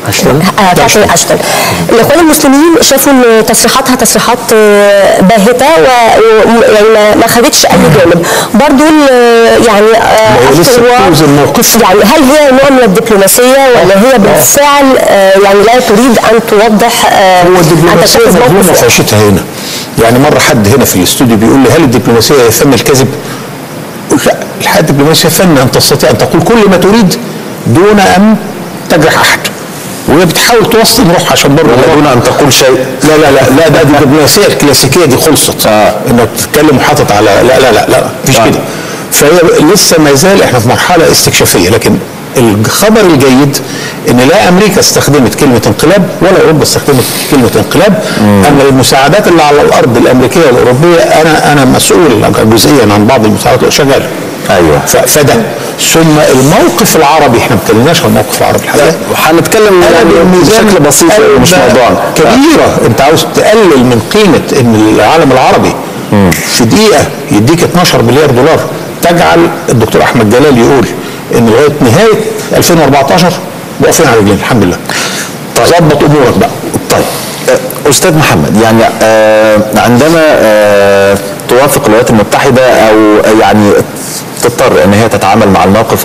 اشتغل اشتغل اشتغل الاخوان المسلمين شافوا ان تصريحاتها تصريحات باهته ويعني ما خدتش اي جانب برضه يعني اشتغل. يعني هل هي نوع من الدبلوماسيه ولا هي بالفعل يعني لا تريد ان توضح؟ هو الدبلوماسيه مظلومه في عيشتها هنا. يعني مره حد هنا في الاستوديو بيقول لي هل الدبلوماسيه هي فن الكذب؟ قلت لا، الدبلوماسيه فن ان تستطيع ان تقول كل ما تريد دون ان تجرح احد، وهي بتحاول توصل روحها عشان بره دون ان تقول شيء. لا لا لا لا ده الدبلوماسيه الكلاسيكيه دي خلصت آه. انك تتكلم وحاطط على لا لا لا لا مفيش آه. كده. فهي لسه ما زال احنا في مرحله استكشافيه، لكن الخبر الجيد ان لا امريكا استخدمت كلمه انقلاب ولا اوروبا استخدمت كلمه انقلاب. اما المساعدات اللي على الارض الامريكيه والاوروبيه انا انا مسؤول جزئيا عن بعض المساعدات وشغال. ايوه فده. ثم الموقف العربي احنا ما اتكلمناش عن الموقف العربي الحقيقه، وهنتكلم يعني بشكل بسيط ومش موضوعنا كبيره. انت عاوز تقلل من قيمه ان العالم العربي مم. في دقيقه يديك اتناشر مليار دولار، تجعل الدكتور احمد جلال يقول ان لغايه نهايه ألفين وأربعتاشر واقفين على رجلين الحمد لله. طيب ظبط امورك بقى. طيب استاذ محمد، يعني آه عندما آه توافق الولايات المتحده او يعني تضطر ان هي تتعامل مع الموقف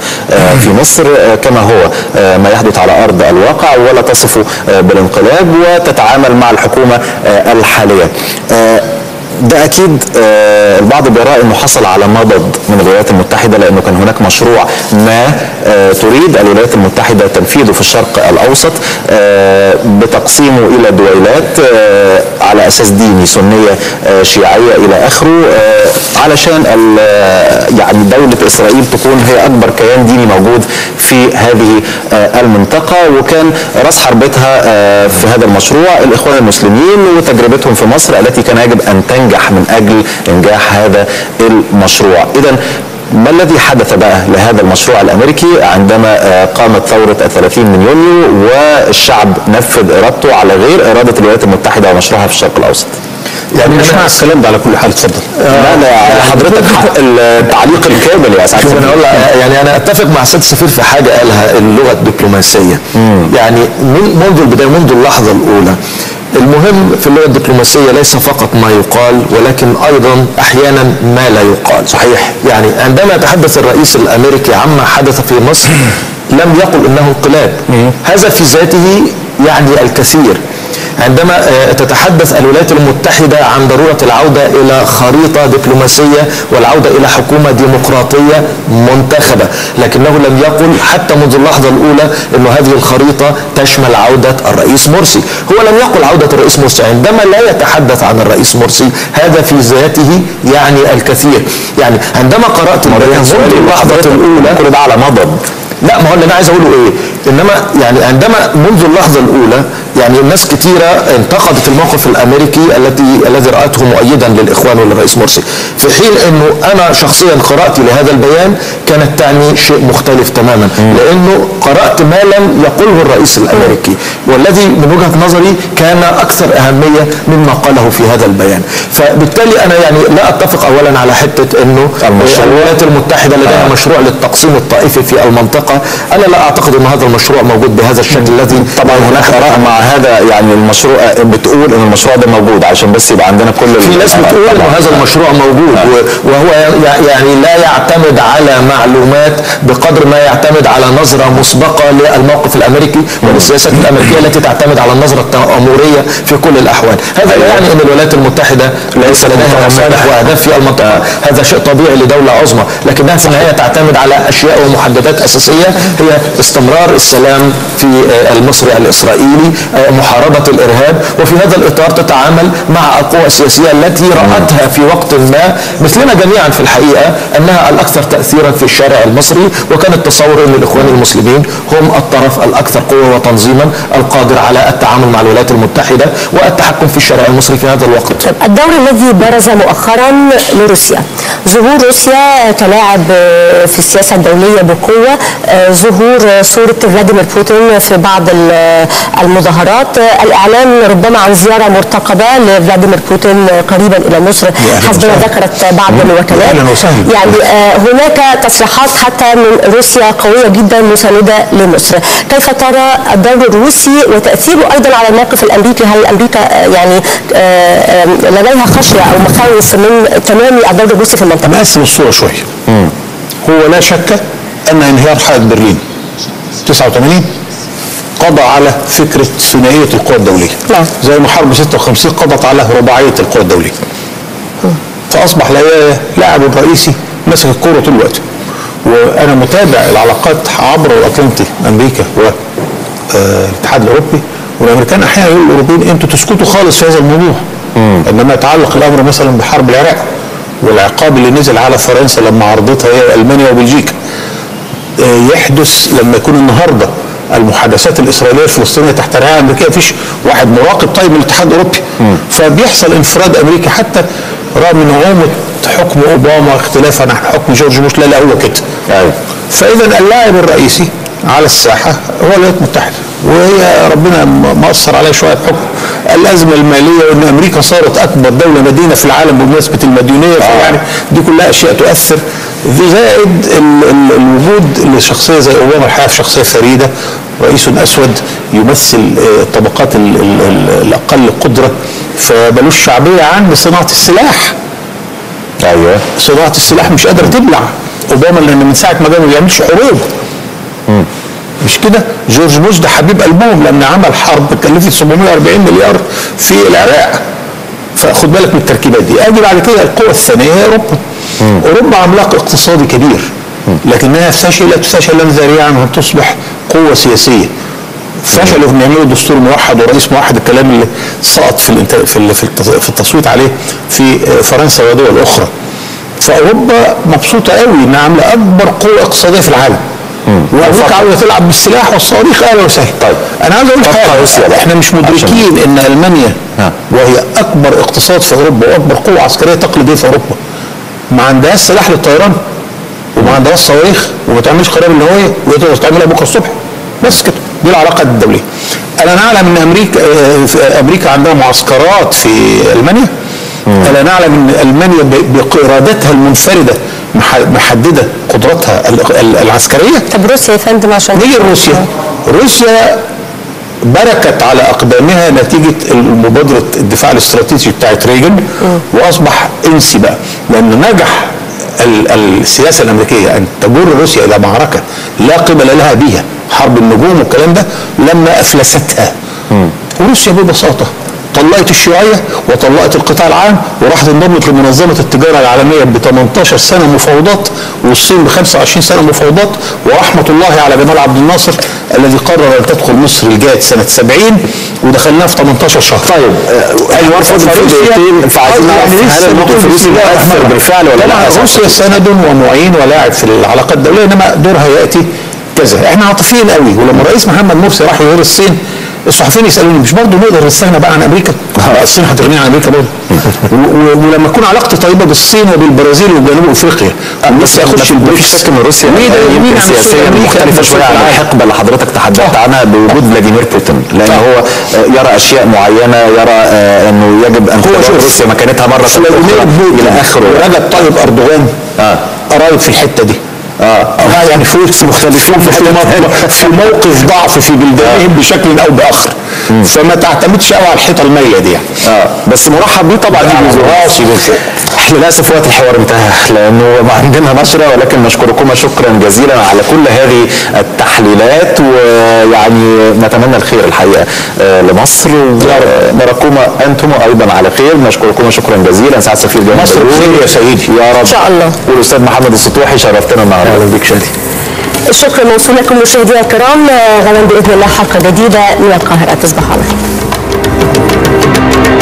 في مصر كما هو ما يحدث على ارض الواقع ولا تصفه بالانقلاب وتتعامل مع الحكومه الحاليه، ده اكيد البعض بيرى انه حصل على مضض من الولايات المتحده، لانه كان هناك مشروع ما تريد الولايات المتحده تنفيذه في الشرق الاوسط بتقسيمه الى دويلات على اساس ديني، سنيه شيعيه الى اخره، علشان يعني دوله اسرائيل تكون هي اكبر كيان ديني موجود في هذه المنطقه. وكان راس حربتها في هذا المشروع الاخوان المسلمين وتجربتهم في مصر التي كان يجب ان تنجح من أجل إنجاح هذا المشروع. إذن ما الذي حدث بقى لهذا المشروع الأمريكي عندما قامت ثورة الثلاثين من يونيو والشعب نفذ إرادته على غير إرادة الولايات المتحدة ومشروعها في الشرق الأوسط؟ يعني مش مع الكلام ده على كل حال. اتفضل. لا لا حضرتك التعليق الكامل يا سعاده. انا اقول يعني انا اتفق مع السيد السفير في حاجه قالها، اللغه الدبلوماسيه. مم. يعني منذ البدايه، منذ اللحظه الاولى، المهم في اللغه الدبلوماسيه ليس فقط ما يقال ولكن ايضا احيانا ما لا يقال. صحيح. يعني عندما يتحدث الرئيس الامريكي عما حدث في مصر لم يقل انه انقلاب، هذا في ذاته يعني الكثير. عندما تتحدث الولايات المتحدة عن ضرورة العودة إلى خريطة دبلوماسية والعودة إلى حكومة ديمقراطية منتخبة، لكنه لم يقل حتى منذ اللحظة الأولى أن هذه الخريطة تشمل عودة الرئيس مرسي. هو لم يقل عودة الرئيس مرسي. عندما لا يتحدث عن الرئيس مرسي هذا في ذاته يعني الكثير. يعني عندما قرأت منذ اللحظة الأولى كل ده على مضض. لا، ما هو اللي أنا عايز أقوله إيه؟ إنما يعني عندما منذ اللحظة الأولى يعني الناس كثيرة انتقدت الموقف الأمريكي التي الذي رأته مؤيدا للإخوان وللرئيس مرسي، في حين إنه أنا شخصيا قرأتي لهذا البيان كانت تعني شيء مختلف تماما، لأنه قرأت ما لم يقله الرئيس الأمريكي والذي من وجهة نظري كان أكثر أهمية مما قاله في هذا البيان. فبالتالي أنا يعني لا أتفق أولا على حتة إنه الولايات المتحدة لديها مشروع للتقسيم الطائفي في المنطقة. أنا لا أعتقد أن هذا المشروع موجود بهذا الشكل الذي طبعا هناك آراء مع هذا، يعني المشروع بتقول ان المشروع ده موجود عشان بس يبقى عندنا كل في ناس بتقول ان هذا المشروع موجود وهو يعني لا يعتمد على معلومات بقدر ما يعتمد على نظره مسبقه للموقف الامريكي والسياسه الامريكيه التي تعتمد على النظره التامريه في كل الاحوال. هذا لا يعني ان الولايات المتحده ليس لديها مصالح واهداف في المنطقه، هذا شيء طبيعي لدوله عظمى، لكنها في النهايه تعتمد على اشياء ومحددات اساسيه هي استمرار السلام في المصري الاسرائيلي، محاربة الإرهاب، وفي هذا الإطار تتعامل مع القوى السياسية التي رأتها في وقت ما مثلنا جميعا في الحقيقة أنها الأكثر تأثيرا في الشارع المصري، وكان التصور أن الإخوان المسلمين هم الطرف الأكثر قوة وتنظيما القادر على التعامل مع الولايات المتحدة والتحكم في الشارع المصري في هذا الوقت. الدور الذي برز مؤخرا لروسيا، ظهور روسيا تلاعب في السياسة الدولية بقوة، ظهور صورة فلاديمير بوتين في بعض المظاهرات، الإعلان ربما عن زيارة مرتقبة لفلاديمير بوتين قريبا إلى مصر حسب ما ذكرت بعض الوكالات. يعني آه هناك تصريحات حتى من روسيا قوية جدا مساندة لمصر. كيف ترى الدور الروسي وتأثيره أيضا على الموقف الأمريكي؟ هل أمريكا يعني آه لديها خشية أو مخاوف من تنامي الدور الروسي في المنطقة؟ بس الصورة شوية. هو لا شك أن انهيار حائط برلين تسعة وثمانين قضى على فكرة ثنائية القوى الدولية. لا. زي محاربة ستة وخمسين قضت على رباعية القوى الدولية. فأصبح لاعب رئيسي ماسك الكورة طول الوقت. وأنا متابع العلاقات عبر الأطلنطي، أمريكا والاتحاد الأوروبي، والأمريكان أحيانا يقولوا للأوروبيين أنتوا تسكتوا خالص في هذا الموضوع. إنما يتعلق الأمر مثلا بحرب العراق والعقاب اللي نزل على فرنسا لما عرضتها هي ألمانيا وبلجيكا. يحدث لما يكون النهارده المحادثات الاسرائيليه الفلسطينيه تحت رعايه امريكيه، مفيش واحد مراقب طيب من الاتحاد الاوروبي. فبيحصل انفراد امريكي حتى رغم نعومه حكم اوباما اختلافا عن حكم جورج بوش. لا لا هو كده. ايوه. فاذا اللاعب الرئيسي على الساحه هو الولايات المتحده، وهي ربنا مأثر عليها شويه بحكم الازمه الماليه وان امريكا صارت اكبر دوله مدينه في العالم بمناسبه المديونيه. يعني دي كلها اشياء تؤثر، زائد الوجود لشخصيه زي اوباما الحقيقه شخصيه فريده، رئيس اسود يمثل الطبقات الاقل قدره، فمالوش شعبيه عن صناعه السلاح. ايوه، صناعه السلاح مش قادره تبلع اوباما لان من ساعه ما جه ما بيعملش حروب. امم مش كده؟ جورج بوش ده حبيب قلبهم لما عمل حرب كلفت سبعمائة وأربعين مليار في العراق. فخد بالك من التركيبات دي. اجي بعد كده القوه الثانيه هي اوروبا. مم. اوروبا عملاق اقتصادي كبير، لكنها فشلت فشلا ذريعا ان تصبح قوه سياسيه. فشلوا في يعملوا دستور موحد ورئيس موحد، الكلام اللي سقط في الانت... في في التصويت عليه في فرنسا ودول اخرى. فاوروبا مبسوطه قوي انها عامله اكبر قوه اقتصاديه في العالم. وامريكا عاوزه تلعب بالسلاح والصواريخ. اهلا وسهلا. طيب انا عاوز اقول حاجه، احنا مش مدركين ان المانيا ها. وهي اكبر اقتصاد في اوروبا واكبر قوه عسكريه تقليديه في اوروبا ما عندهاش سلاح للطيران وما عندهاش صواريخ وما بتعملش قنابل نوويه وتقدر تعملها بكره الصبح. بس كده، دي العلاقه الدوليه. الا نعلم ان امريكا امريكا عندها معسكرات في المانيا. الا نعلم ان المانيا بقرادتها المنفرده محدده قدراتها العسكريه. طب روسيا يا فندم، عشان نيجي لروسيا، روسيا بركت على اقدامها نتيجه مبادره الدفاع الاستراتيجي بتاعت ريجن واصبح انسي بقى، لان نجح السياسه الامريكيه ان تجر روسيا الى معركه لا قبل لها بها، حرب النجوم والكلام ده، لما افلستها. روسيا ببساطة طلقت الشيوعية وطلقت القطاع العام وراحت انضمت لمنظمة التجارة العالمية ب ثمانية عشر سنة مفاوضات، والصين ب خمسة وعشرين سنة مفاوضات، ورحمة الله على جمال عبد الناصر الذي قرر ان تدخل مصر الجاد سنة سبعين ودخلناها في ثمانية عشر شهر. طيب ايوه ارفض الفيديوهين، فعايزين نعرف هل الموقف الروسي مؤثر بالفعل ولا لا؟ لا، روسيا سند ومعين ولاعب في العلاقات الدولية، انما دورها ياتي كذا. احنا عاطفيين قوي، ولما الرئيس محمد مرسي راح يزور الصين الصحفيين يسالوني مش برضه نقدر نستغنى بقى عن امريكا؟ الصين هتغنينا عن امريكا برضه. ولما تكون علاقتي طيبه بالصين وبالبرازيل وجنوب افريقيا بس يخش البريكس شك من روسيا مين سياسيا مختلفه شويه عن الحقبه اللي حضرتك تحدثت عنها بوجود فلاديمير بوتين، لان هو يرى اشياء معينه، يرى انه يجب ان تكون روسيا مكانتها مره الى اخره. رجب طيب اردوغان اه قرايب في الحته دي اه اه يعني فلوس مختلفين في في موقف ضعف في بلدانهم بشكل او باخر، فما تعتمدش قوي على الحيطه الميه دي يعني. اه بس مرحب بيه طبعا. احنا للاسف وقت الحوار انتهى لانه ما عندنا نشره، ولكن نشكركما شكرا جزيلا على كل هذه التحليلات، ويعني نتمنى الخير الحقيقه لمصر، ونراكما انتما ايضا على خير. نشكركما شكرا جزيلا سعاده السفير جمال مصر بخير يا سيدي يا رب ان شاء الله، والاستاذ محمد السطوحي شرفتنا معنا. الشكر موصول لكم مشاهدينا الكرام، غدا باذن الله حلقه جديده من القاهره، تصبحوا على خير.